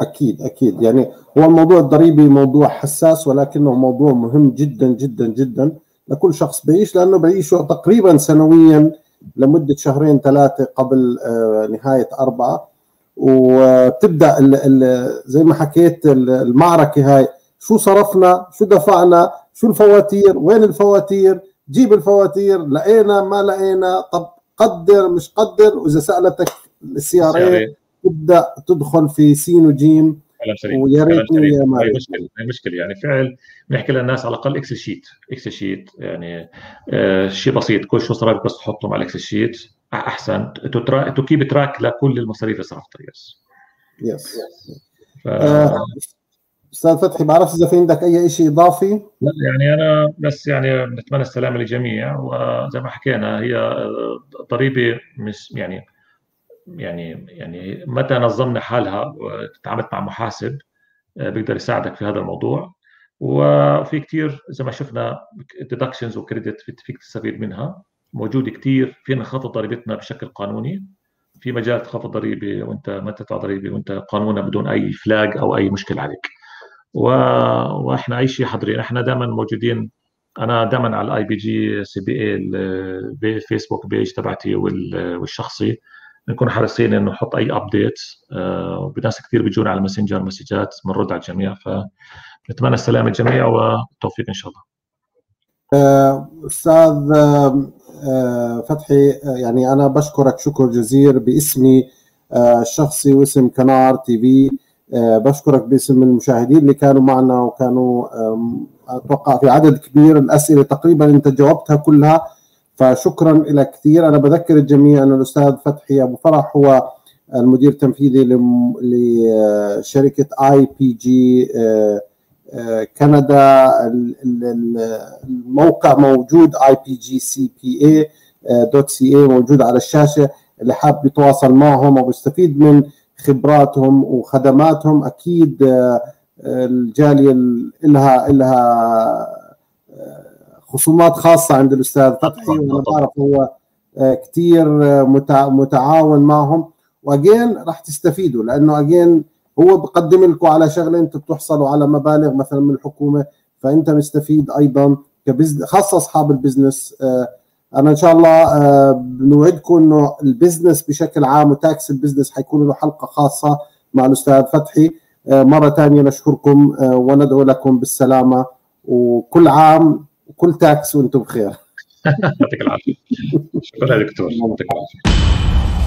اكيد اكيد، يعني هو الموضوع الضريبي موضوع حساس، ولكنه موضوع مهم جدا جدا جدا لكل شخص بعيش، لانه بعيشه تقريبا سنويا لمده شهرين ثلاثه قبل نهايه 4، وبتبدا زي ما حكيت المعركه هاي، شو صرفنا، شو دفعنا، شو الفواتير، وين الفواتير، جيب الفواتير، لقينا ما لقينا، طب قدر مش قدر، واذا سالتك الCRA تبدا تدخل في سين وجيم. ويا ريتني يا مالك. مشكله يعني فعل بنحكي للناس على الاقل اكسل شيت، اكسل شيت يعني شيء بسيط، كل شو صرفت بس تحطهم على الاكسل شيت احسن، تو كيب تراك لكل المصاريف اللي صرفتها. يس يس. استاذ فتحي بعرف اذا في عندك اي شيء اضافي؟ لا يعني انا بس يعني بنتمنى السلامه للجميع، وزي ما حكينا هي ضريبه مش يعني متى نظمنا حالها وتعاملت مع محاسب بيقدر يساعدك في هذا الموضوع، وفي كثير زي ما شفنا ديدكشنز وكريدت فيك تستفيد منها، موجوده كثير. فينا نخفض ضريبتنا بشكل قانوني، في مجال تخفض ضريبه وانت ما تدفع ضريبه وانت قانونا بدون اي فلاج او اي مشكله عليك، واحنا اي شيء حاضرين، احنا دائما موجودين. انا دائما على الاي بي جي سي بي اي الفيسبوك بيج تبعتي والشخصي نكون حريصين انه نحط اي ابديت، وناس كثير بيجونا على الماسنجر مسجات، بنرد على الجميع، فنتمنى السلامه للجميع والتوفيق ان شاء الله. استاذ فتحي، يعني انا بشكرك شكر جزير باسمي الشخصي واسم كنار تي في، بشكرك باسم المشاهدين اللي كانوا معنا، وكانوا اتوقع في عدد كبير. الاسئله تقريبا انت جاوبتها كلها، فشكرا لك كثير. انا بذكر الجميع ان الاستاذ فتحي ابو فرح هو المدير التنفيذي لشركه اي بي جي كندا. الموقع موجود IPGCPA.ca موجود على الشاشه، اللي حاب يتواصل معهم او يستفيد من خبراتهم وخدماتهم. اكيد الجاليه لها خصومات خاصه عند الاستاذ فتحي، وانا بعرف هو كثير متعاون معهم، واجين راح تستفيدوا، لانه اجين هو بقدم لكم على شغله انتم بتحصلوا على مبالغ مثلا من الحكومه، فانت مستفيد ايضا خاصه اصحاب البزنس. انا ان شاء الله بنوعدكم انه البزنس بشكل عام وتاكس البزنس حيكون له حلقه خاصه مع الاستاذ فتحي. مره ثانيه نشكركم وندعو لكم بالسلامه، وكل عام وكل تاكس وانتم بخير. يعطيك العافيه. شكرا دكتور، يعطيك العافيه.